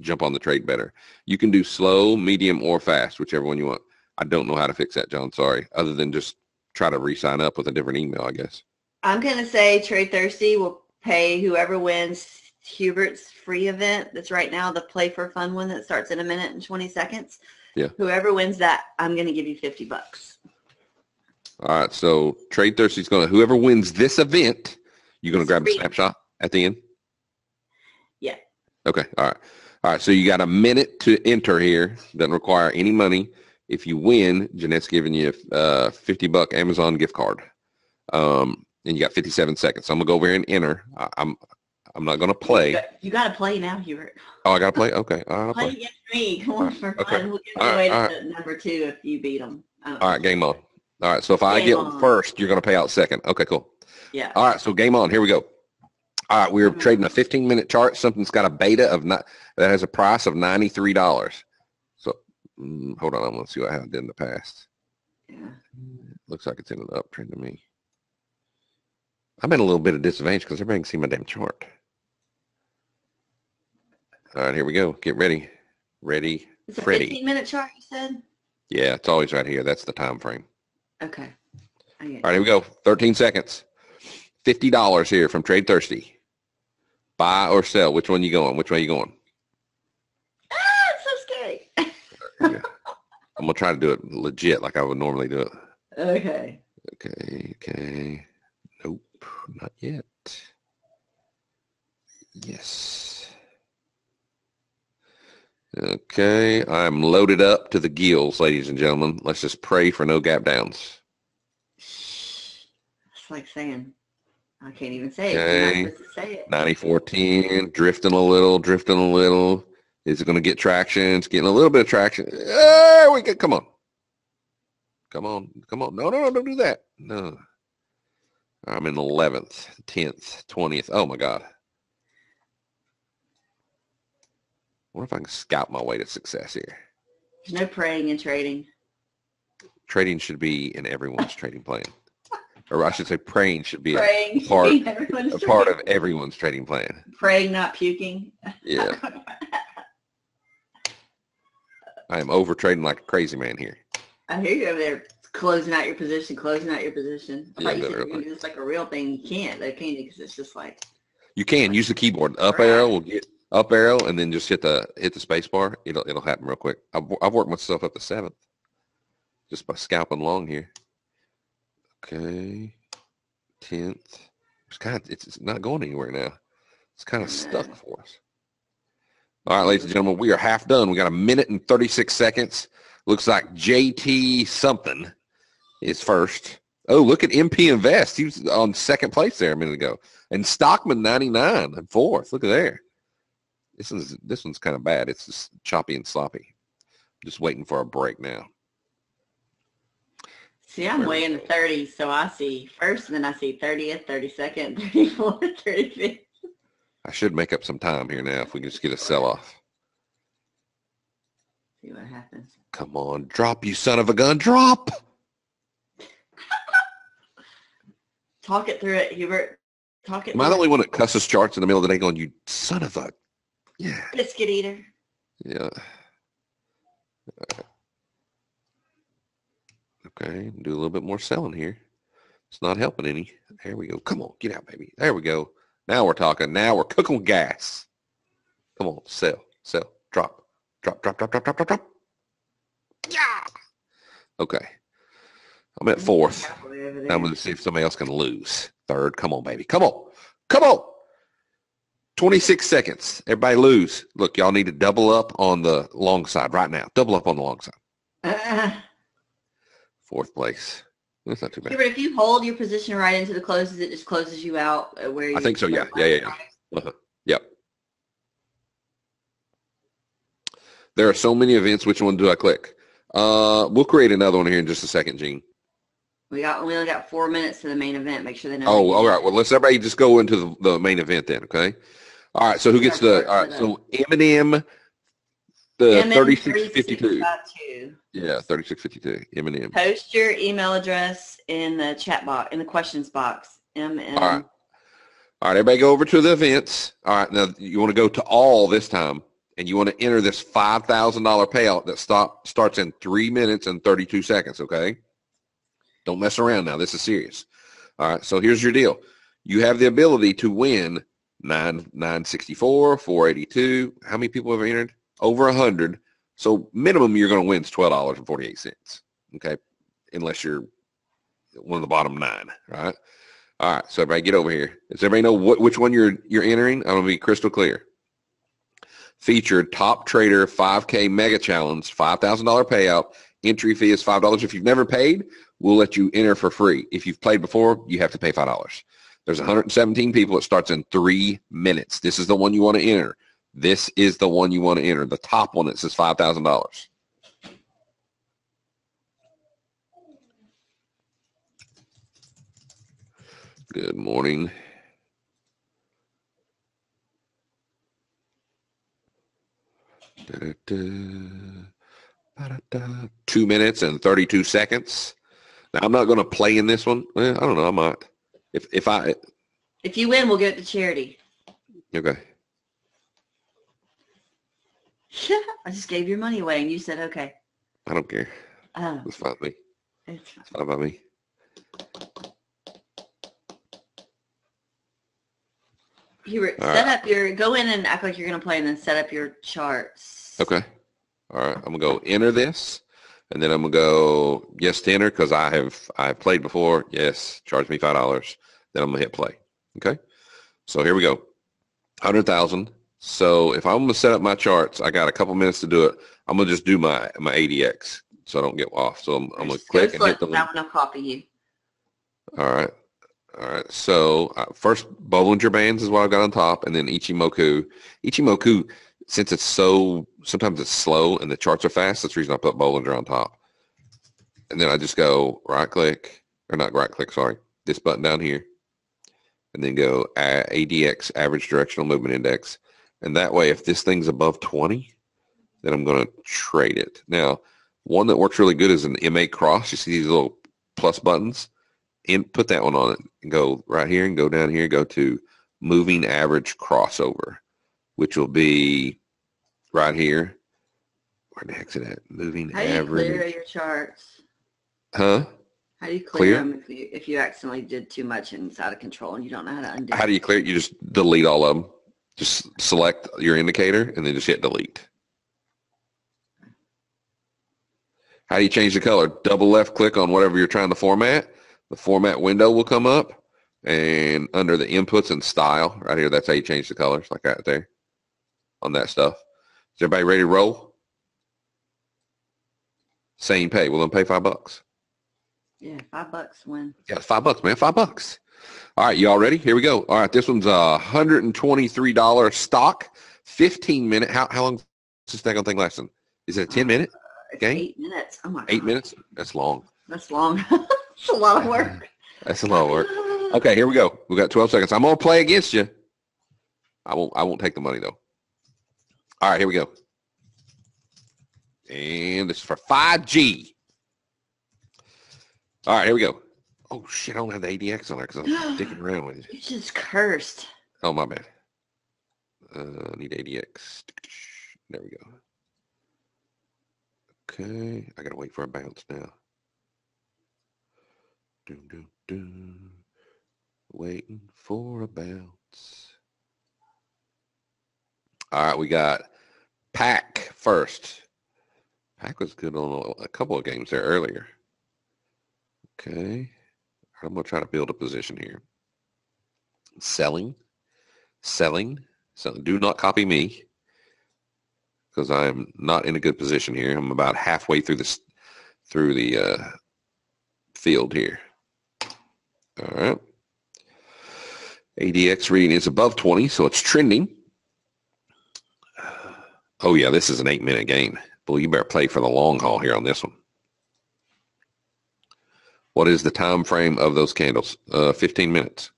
jump on the trade better. You can do slow, medium, or fast, whichever one you want. I don't know how to fix that, John. Sorry, other than just try to re-sign up with a different email, I guess. I'm going to say Trade Thirsty will pay whoever wins Hubert's free event. That's right now the Play for Fun one that starts in a minute and 20 seconds. Yeah. Whoever wins that, I'm going to give you $50. All right. So Trade Thirsty's going to, whoever wins this event, you're going to grab a snapshot at the end? Yeah. Okay. All right. All right. So you got a minute to enter here. Doesn't require any money. If you win, Jeanette's giving you a $50 Amazon gift card. And you got 57 seconds. So I'm going to go over here and enter. I'm not going to play. You got to play now, Hubert. Oh, I got to play? Okay. I'll play against me. Come on for fun. We'll give away to number two if you beat them. All right, game on. All right, so if I get first, you're going to pay out second. Okay, cool. Yeah. All right, so game on. Here we go. All right, we're trading a 15-minute chart. Something's got a beta of that has a price of $93. So hold on. I'm going to see what I did in the past. Yeah. Looks like it's in an uptrend to me. I'm at a little bit of disadvantage because everybody can see my damn chart. All right, here we go. Get ready. Ready, it's Freddy. It's a 15-minute chart, you said? Yeah, it's always right here. That's the time frame. Okay. All right, here we go. 13 seconds. $50 here from Trade Thirsty. Buy or sell. Which one you going? Which way you going? Ah, it's so scary. Yeah. I'm going to try to do it legit like I would normally do it. Okay. Okay, okay. Nope, not yet. Yes. Okay, I'm loaded up to the gills, ladies and gentlemen. Let's just pray for no gap downs. It's like saying, I can't even say it. Okay. Say it. 94.10, drifting a little, drifting a little. Is it going to get traction? It's getting a little bit of traction. There we go. Come on. Come on. Come on. No, no, no, don't do that. No. I'm in 11th, 10th, 20th. Oh, my God. I wonder if I can scout my way to success here. There's no praying and trading. Trading should be in everyone's trading plan. Or I should say praying should be a part of everyone's trading plan. Praying, not puking. Yeah. I am over trading like a crazy man here. I hear you over there. Closing out your position, closing out your position. I thought you said you can do this like a real thing. You can't. They can't because it's just like. You can use the keyboard. Up arrow will get up arrow, and then just hit the space bar. It'll happen real quick. I've worked myself up to 7th, just by scalping long here. Okay, 10th. It's kind of it's not going anywhere now. It's kind of stuck for us. All right, ladies and gentlemen, we are half done. We got a minute and 36 seconds. Looks like JT something is first. Oh, look at MP Invest. He was on 2nd place there a minute ago. And Stockman 99 and 4th. Look at there. This one's kind of bad. It's just choppy and sloppy. Just waiting for a break now. See, I'm way in the 30s, so I see first, and then I see 30th, 32nd, 34th, 35th. I should make up some time here now if we can just get a sell-off. See what happens. Come on, drop, you son of a gun, drop! Talk it through it, Hubert. Talk it. Am I the only one that cusses charts in the middle of the day going, you son of a... Yeah. Biscuit eater. Yeah. Okay, do a little bit more selling here. It's not helping any. There we go. Come on, get out, baby. There we go. Now we're talking. Now we're cooking gas. Come on, sell, sell, drop. Drop, drop, drop, drop, drop, drop, drop. Yeah. Okay. I'm at 4th. I'm going to see if somebody else can lose. Third. Come on, baby. Come on. Come on. 26 seconds. Everybody lose. Look, y'all need to double up on the long side right now. Double up on the long side. Fourth place. That's not too bad. But if you hold your position right into the closes, it just closes you out where you I think so, yeah. Yeah. Uh-huh. Yep. There are so many events. Which one do I click? We'll create another one here in just a second, Gene. We only got 4 minutes to the main event. Make sure they know. Oh, all right. Well, let's everybody just go into the main event then, okay? All right, so who gets the – all right, so M&M, the 3652. Yeah, 3652, M&M. Post your email address in the chat box, in the questions box, M&M. All right. All right, everybody go over to the events. All right, now you want to go to all this time, and you want to enter this $5,000 payout that starts in 3 minutes and 32 seconds, okay? Don't mess around now. This is serious. All right, so here's your deal. You have the ability to win 964, 482. How many people have entered? Over 100. So minimum you're going to win is $12.48, okay, unless you're one of the bottom 9, right? All right, so everybody get over here. Does everybody know which one you're entering? I'm going to be crystal clear. Featured Top Trader 5K Mega Challenge, $5,000 payout. Entry fee is $5. If you've never paid, we'll let you enter for free. If you've played before, you have to pay $5. There's 117 people. It starts in 3 minutes. This is the one you want to enter. This is the one you want to enter. The top one that says $5,000. Good morning. Da-da-da. 2 minutes and 32 seconds. Now, I'm not going to play in this one. I don't know. I might. If you win, we'll give it to charity. Okay. I just gave your money away, and you said okay. I don't care. It's fine with me. It's fine by me. Hubert, go in and act like you're going to play, and then set up your charts. Okay. All right, I'm going to go enter this, and then I'm going to go yes to enter because I've played before. Yes, charge me $5. Then I'm going to hit play. Okay, so here we go, 100,000. So if I'm going to set up my charts, I got a couple minutes to do it. I'm going to just do my ADX so I don't get off. So I'm going to click and hit the link. That one will copy you. All right. All right, so first Bollinger Bands is what I've got on top, and then Ichimoku. Ichimoku, since it's so, sometimes it's slow and the charts are fast, that's the reason I put Bollinger on top. And then I just go right-click, or not right-click, sorry, this button down here, and then go ADX, Average Directional Movement Index. And that way, if this thing's above 20, then I'm going to trade it. Now, one that works really good is an MA cross. You see these little plus buttons? And put that one on it and go right here and go down here, go to moving average crossover, which will be right here. Where the heck's it at? Moving average. How do you clear your charts? Huh? How do you clear them if you accidentally did too much and it's out of control and you don't know how to undo it? How do you clear it? You just delete all of them. Just select your indicator and then just hit delete. How do you change the color? Double left click on whatever you're trying to format. The format window will come up, and under the inputs and style, right here, that's how you change the colors, like that there, on that stuff. Is everybody ready to roll? Same pay. We'll then pay $5. Yeah, $5 win. Yeah, it's $5, man, $5. All right, y'all ready? Here we go. All right, this one's $123 stock, 15-minute. How long is this daggone thing lasting? Is it a 10-minute game? 8 minutes. Oh, my God. 8 minutes? That's long. That's long. That's a lot of work. That's a lot of work. Okay, here we go. We got 12 seconds. I'm gonna play against you. I won't take the money though. All right, here we go. And this is for 5G. All right, here we go. Oh shit! I don't have the ADX on there because I'm sticking around with it. You just cursed. Oh my bad. I need ADX. There we go. Okay, I gotta wait for a bounce now. Waiting for a bounce. All right, we got Pack first. Pack was good on a couple of games there earlier. Okay. I'm going to try to build a position here. selling. Do not copy me because I'm not in a good position here. I'm about halfway through this field here. All right. ADX reading is above 20, so it's trending. Oh yeah, this is an 8-minute game. Well, you better play for the long haul here on this one. What is the time frame of those candles? 15 minutes.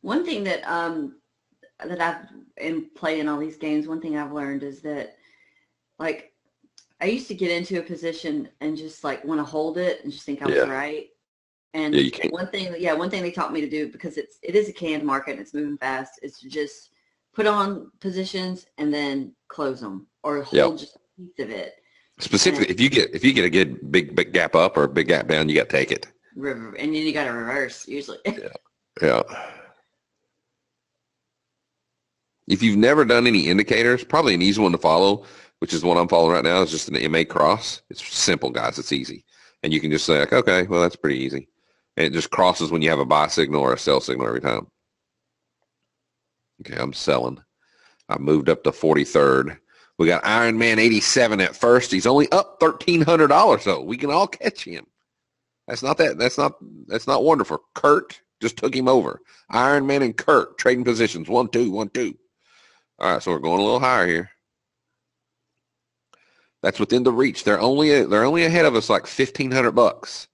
One thing that that I've played in all these games, one thing I've learned is that, like, I used to get into a position and just like want to hold it and just think I was right. And one thing they taught me to do, because it is a canned market and it's moving fast, is to just put on positions and then close them or hold just a piece of it. Specifically, if you get a good big gap up or a big gap down, you got to take it. And then you got to reverse usually. Yeah. If you've never done any indicators, probably an easy one to follow, which is the one I'm following right now, is just an MA cross. It's simple, guys. It's easy. And you can just say, like, okay, well, that's pretty easy. And it just crosses when you have a buy signal or a sell signal every time. Okay, I'm selling. I moved up to 43rd. We got Iron Man 87 at first. He's only up $1,300, so we can all catch him. That's not wonderful. Kurt just took him over. Iron Man and Kurt trading positions. 1, 2, 1, 2. All right, so we're going a little higher here. That's within the reach. They're only ahead of us like $1,500.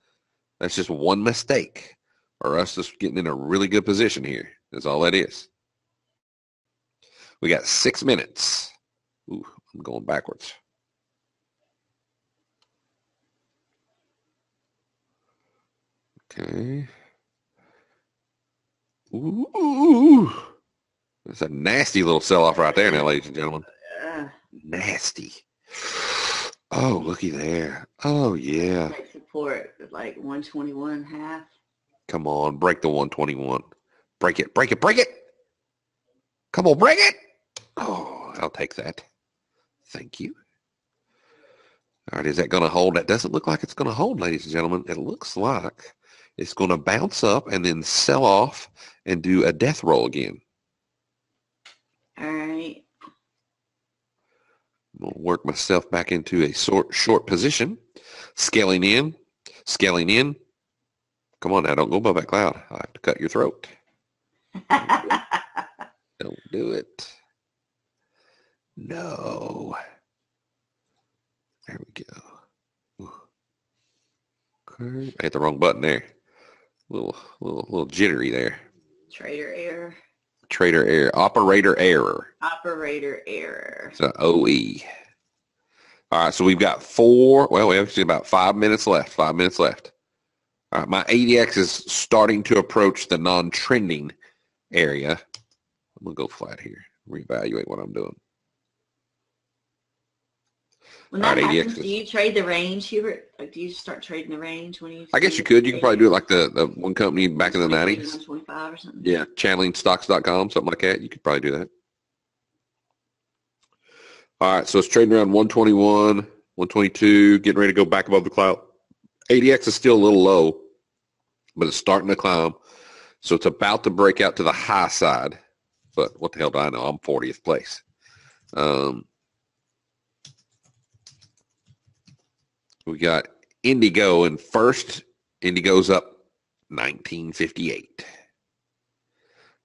That's just one mistake, or us just getting in a really good position here. That's all that is. We got 6 minutes. Ooh, I'm going backwards. Okay. Ooh, that's a nasty little sell-off right there now, ladies and gentlemen. Nasty. Oh, looky there. Oh, yeah. Support like 121.5. Come on, break the 121. Break it, break it, break it. Come on, break it. Oh, I'll take that. Thank you. All right, is that going to hold? That doesn't look like it's going to hold, ladies and gentlemen. It looks like it's going to bounce up and then sell off and do a death roll again. All right. I'm going to work myself back into a short position. Scaling in. Scaling in. Come on now, don't go above that cloud. I'll have to cut your throat. Don't do it. No. There we go. Okay. I hit the wrong button there. Little jittery there. Trader error. Trader error. Operator error. Operator error. It's an OE. All right, so we've got we actually about 5 minutes left. 5 minutes left. All right, my ADX is starting to approach the non-trending area. I'm going to go flat here. Reevaluate what I'm doing. When that happens, do you trade the range, Hubert? Like, do you start trading the range when you? I guess you could. You can probably do it like the one company back in the 90s. 125 or something. Yeah, channelingstocks.com, something like that. You could probably do that. All right, so it's trading around 121, 122, getting ready to go back above the cloud. ADX is still a little low, but it's starting to climb, so it's about to break out to the high side. But what the hell do I know? I'm 40th place. We got Indigo in first. Indigo's up 1958.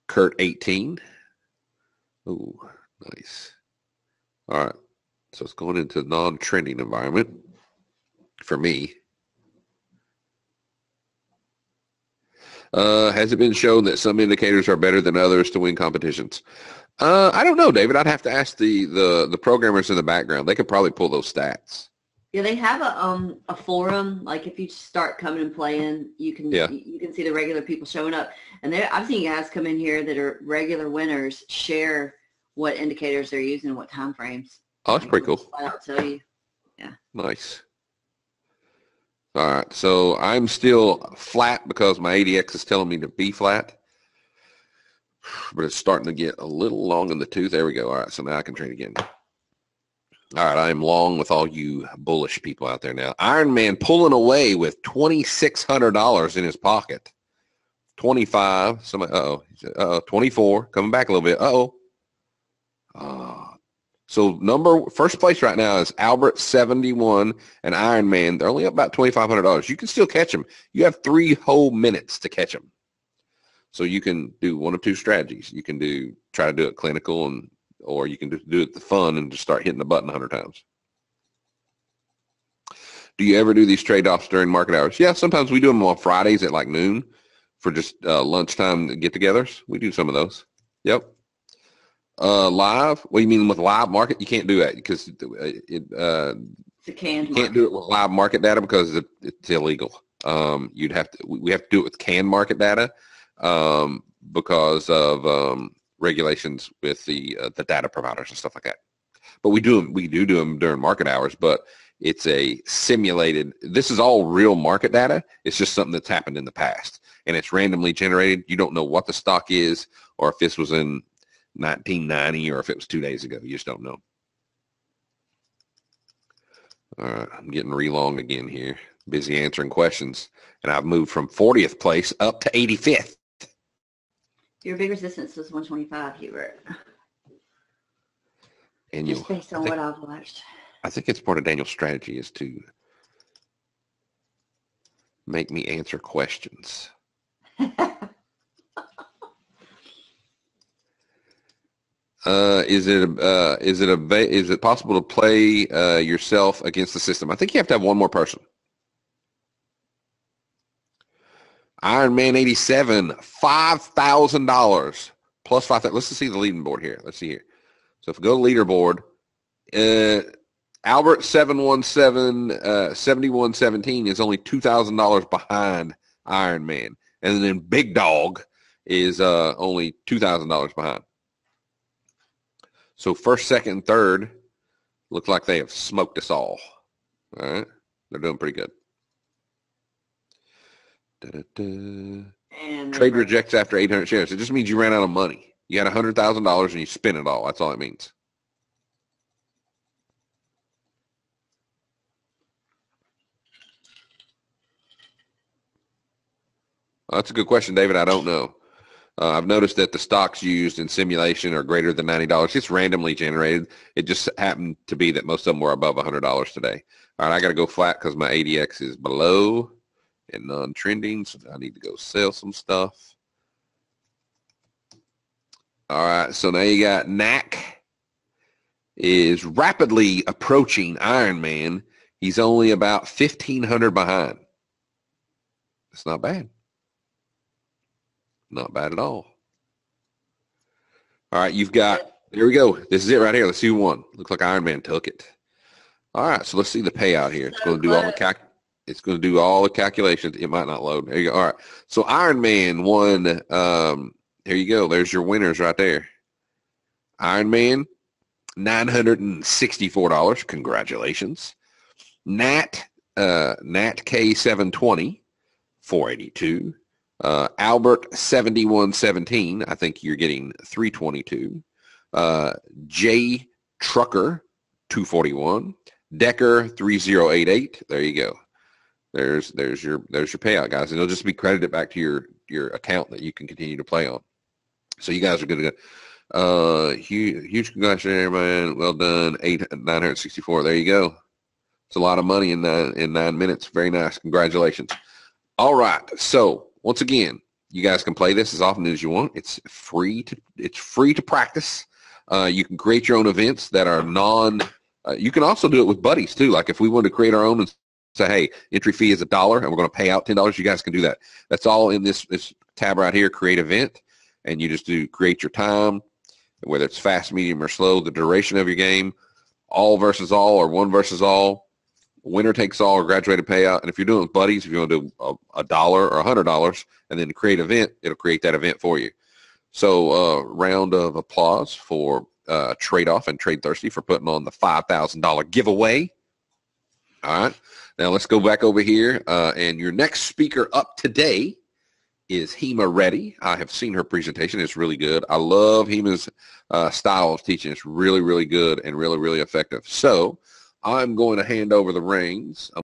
Kurt 18. Ooh, nice. All right. So it's going into non-trending environment for me. Has it been shown that some indicators are better than others to win competitions? I don't know, David. I'd have to ask the programmers in the background. They could probably pull those stats. Yeah, they have a forum. Like, if you start coming and playing, you can you can see the regular people showing up. And I've seen guys come in here that are regular winners share what indicators they're using and what time frames. Oh, that's pretty cool. I'll tell you. Yeah. Nice. All right, so I'm still flat because my ADX is telling me to be flat, but it's starting to get a little long in the tooth. There we go. All right, so now I can trade again. All right, I am long with all you bullish people out there now. Iron Man pulling away with $2,600 in his pocket. 25, some, uh-oh, 24, coming back a little bit, uh-oh. So first place right now is Albert 71 and Iron Man. They're only up about $2,500. You can still catch them. You have 3 whole minutes to catch them. So you can do one of two strategies. You can try to do it clinical, and or you can just do it the fun and just start hitting the button 100 times. Do you ever do these trade-offs during market hours? Yeah, sometimes we do them on Fridays at like noon for just lunchtime get-togethers. We do some of those. Yep. Live? What do you mean with live market? You can't do that because you can't do it with live market data because it's illegal. We have to do it with canned market data because of regulations with the data providers and stuff like that. But we do them during market hours, but it's a simulated. This is all real market data. It's just something that's happened in the past, and it's randomly generated. You don't know what the stock is or if this was in 1990 or if it was 2 days ago. You just don't know. All right, I'm getting re-long again here. Busy answering questions, and I've moved from 40th place up to 85th. Your big resistance was 125, Hubert. And just based on what I've watched. I think it's part of Daniel's strategy is to make me answer questions. Is it possible to play yourself against the system? I think you have to have one more person. Iron Man 87, $5,000 plus 5,000. Let's see the leading board here. Let's see here. So if we go to leaderboard, Albert 7117 is only $2,000 behind Iron Man, and then Big Dog is only $2,000 behind. So first, second, and third look like they have smoked us all. All right, they're doing pretty good. And trade rejects after 800 shares. It just means you ran out of money. You had $100,000 and you spent it all. That's all it means. Well, that's a good question, David. I don't know. I've noticed that the stocks used in simulation are greater than $90. It's randomly generated. It just happened to be that most of them were above $100 today. All right, I got to go flat because my ADX is below and non-trending, so I need to go sell some stuff. All right, so now you got NAC is rapidly approaching Iron Man. He's only about 1,500 behind. That's not bad. Not bad at all. All right, you've got, there we go. This is it right here. Let's see who won. Looks like Iron Man took it. All right, so let's see the payout here. It's going to do all the calculations. It's going to do all the calculations. It might not load. There you go. All right. So Iron Man won. Here you go. There's your winners right there. Iron Man, $964. Congratulations. Nat K720, $482. Albert 7117. I think you're getting $322. J Trucker, $241. Decker 3088. There you go. There's your payout, guys, and it'll just be credited back to your account that you can continue to play on. So you guys are good to go. Huge congratulations, man! Well done, 964. There you go. It's a lot of money in nine minutes. Very nice. Congratulations. All right. So once again, you guys can play this as often as you want. It's free to practice. You can create your own events that are non. You can also do it with buddies too. Like if we wanted to create our own. Say, hey, entry fee is $1, and we're going to pay out $10. You guys can do that. That's all in this tab right here, create event, and you just do create your time, whether it's fast, medium, or slow, the duration of your game, all versus all or one versus all, winner takes all or graduated payout. And if you're doing it with buddies, if you want to do $1 or $100 and then create event, it'll create that event for you. So round of applause for Trade Off and Trade Thirsty for putting on the $5,000 giveaway. All right. Now let's go back over here, and your next speaker up today is Hema Reddy. I have seen her presentation. It's really good. I love Hema's style of teaching. It's really, really good and really, really effective. So I'm going to hand over the reins.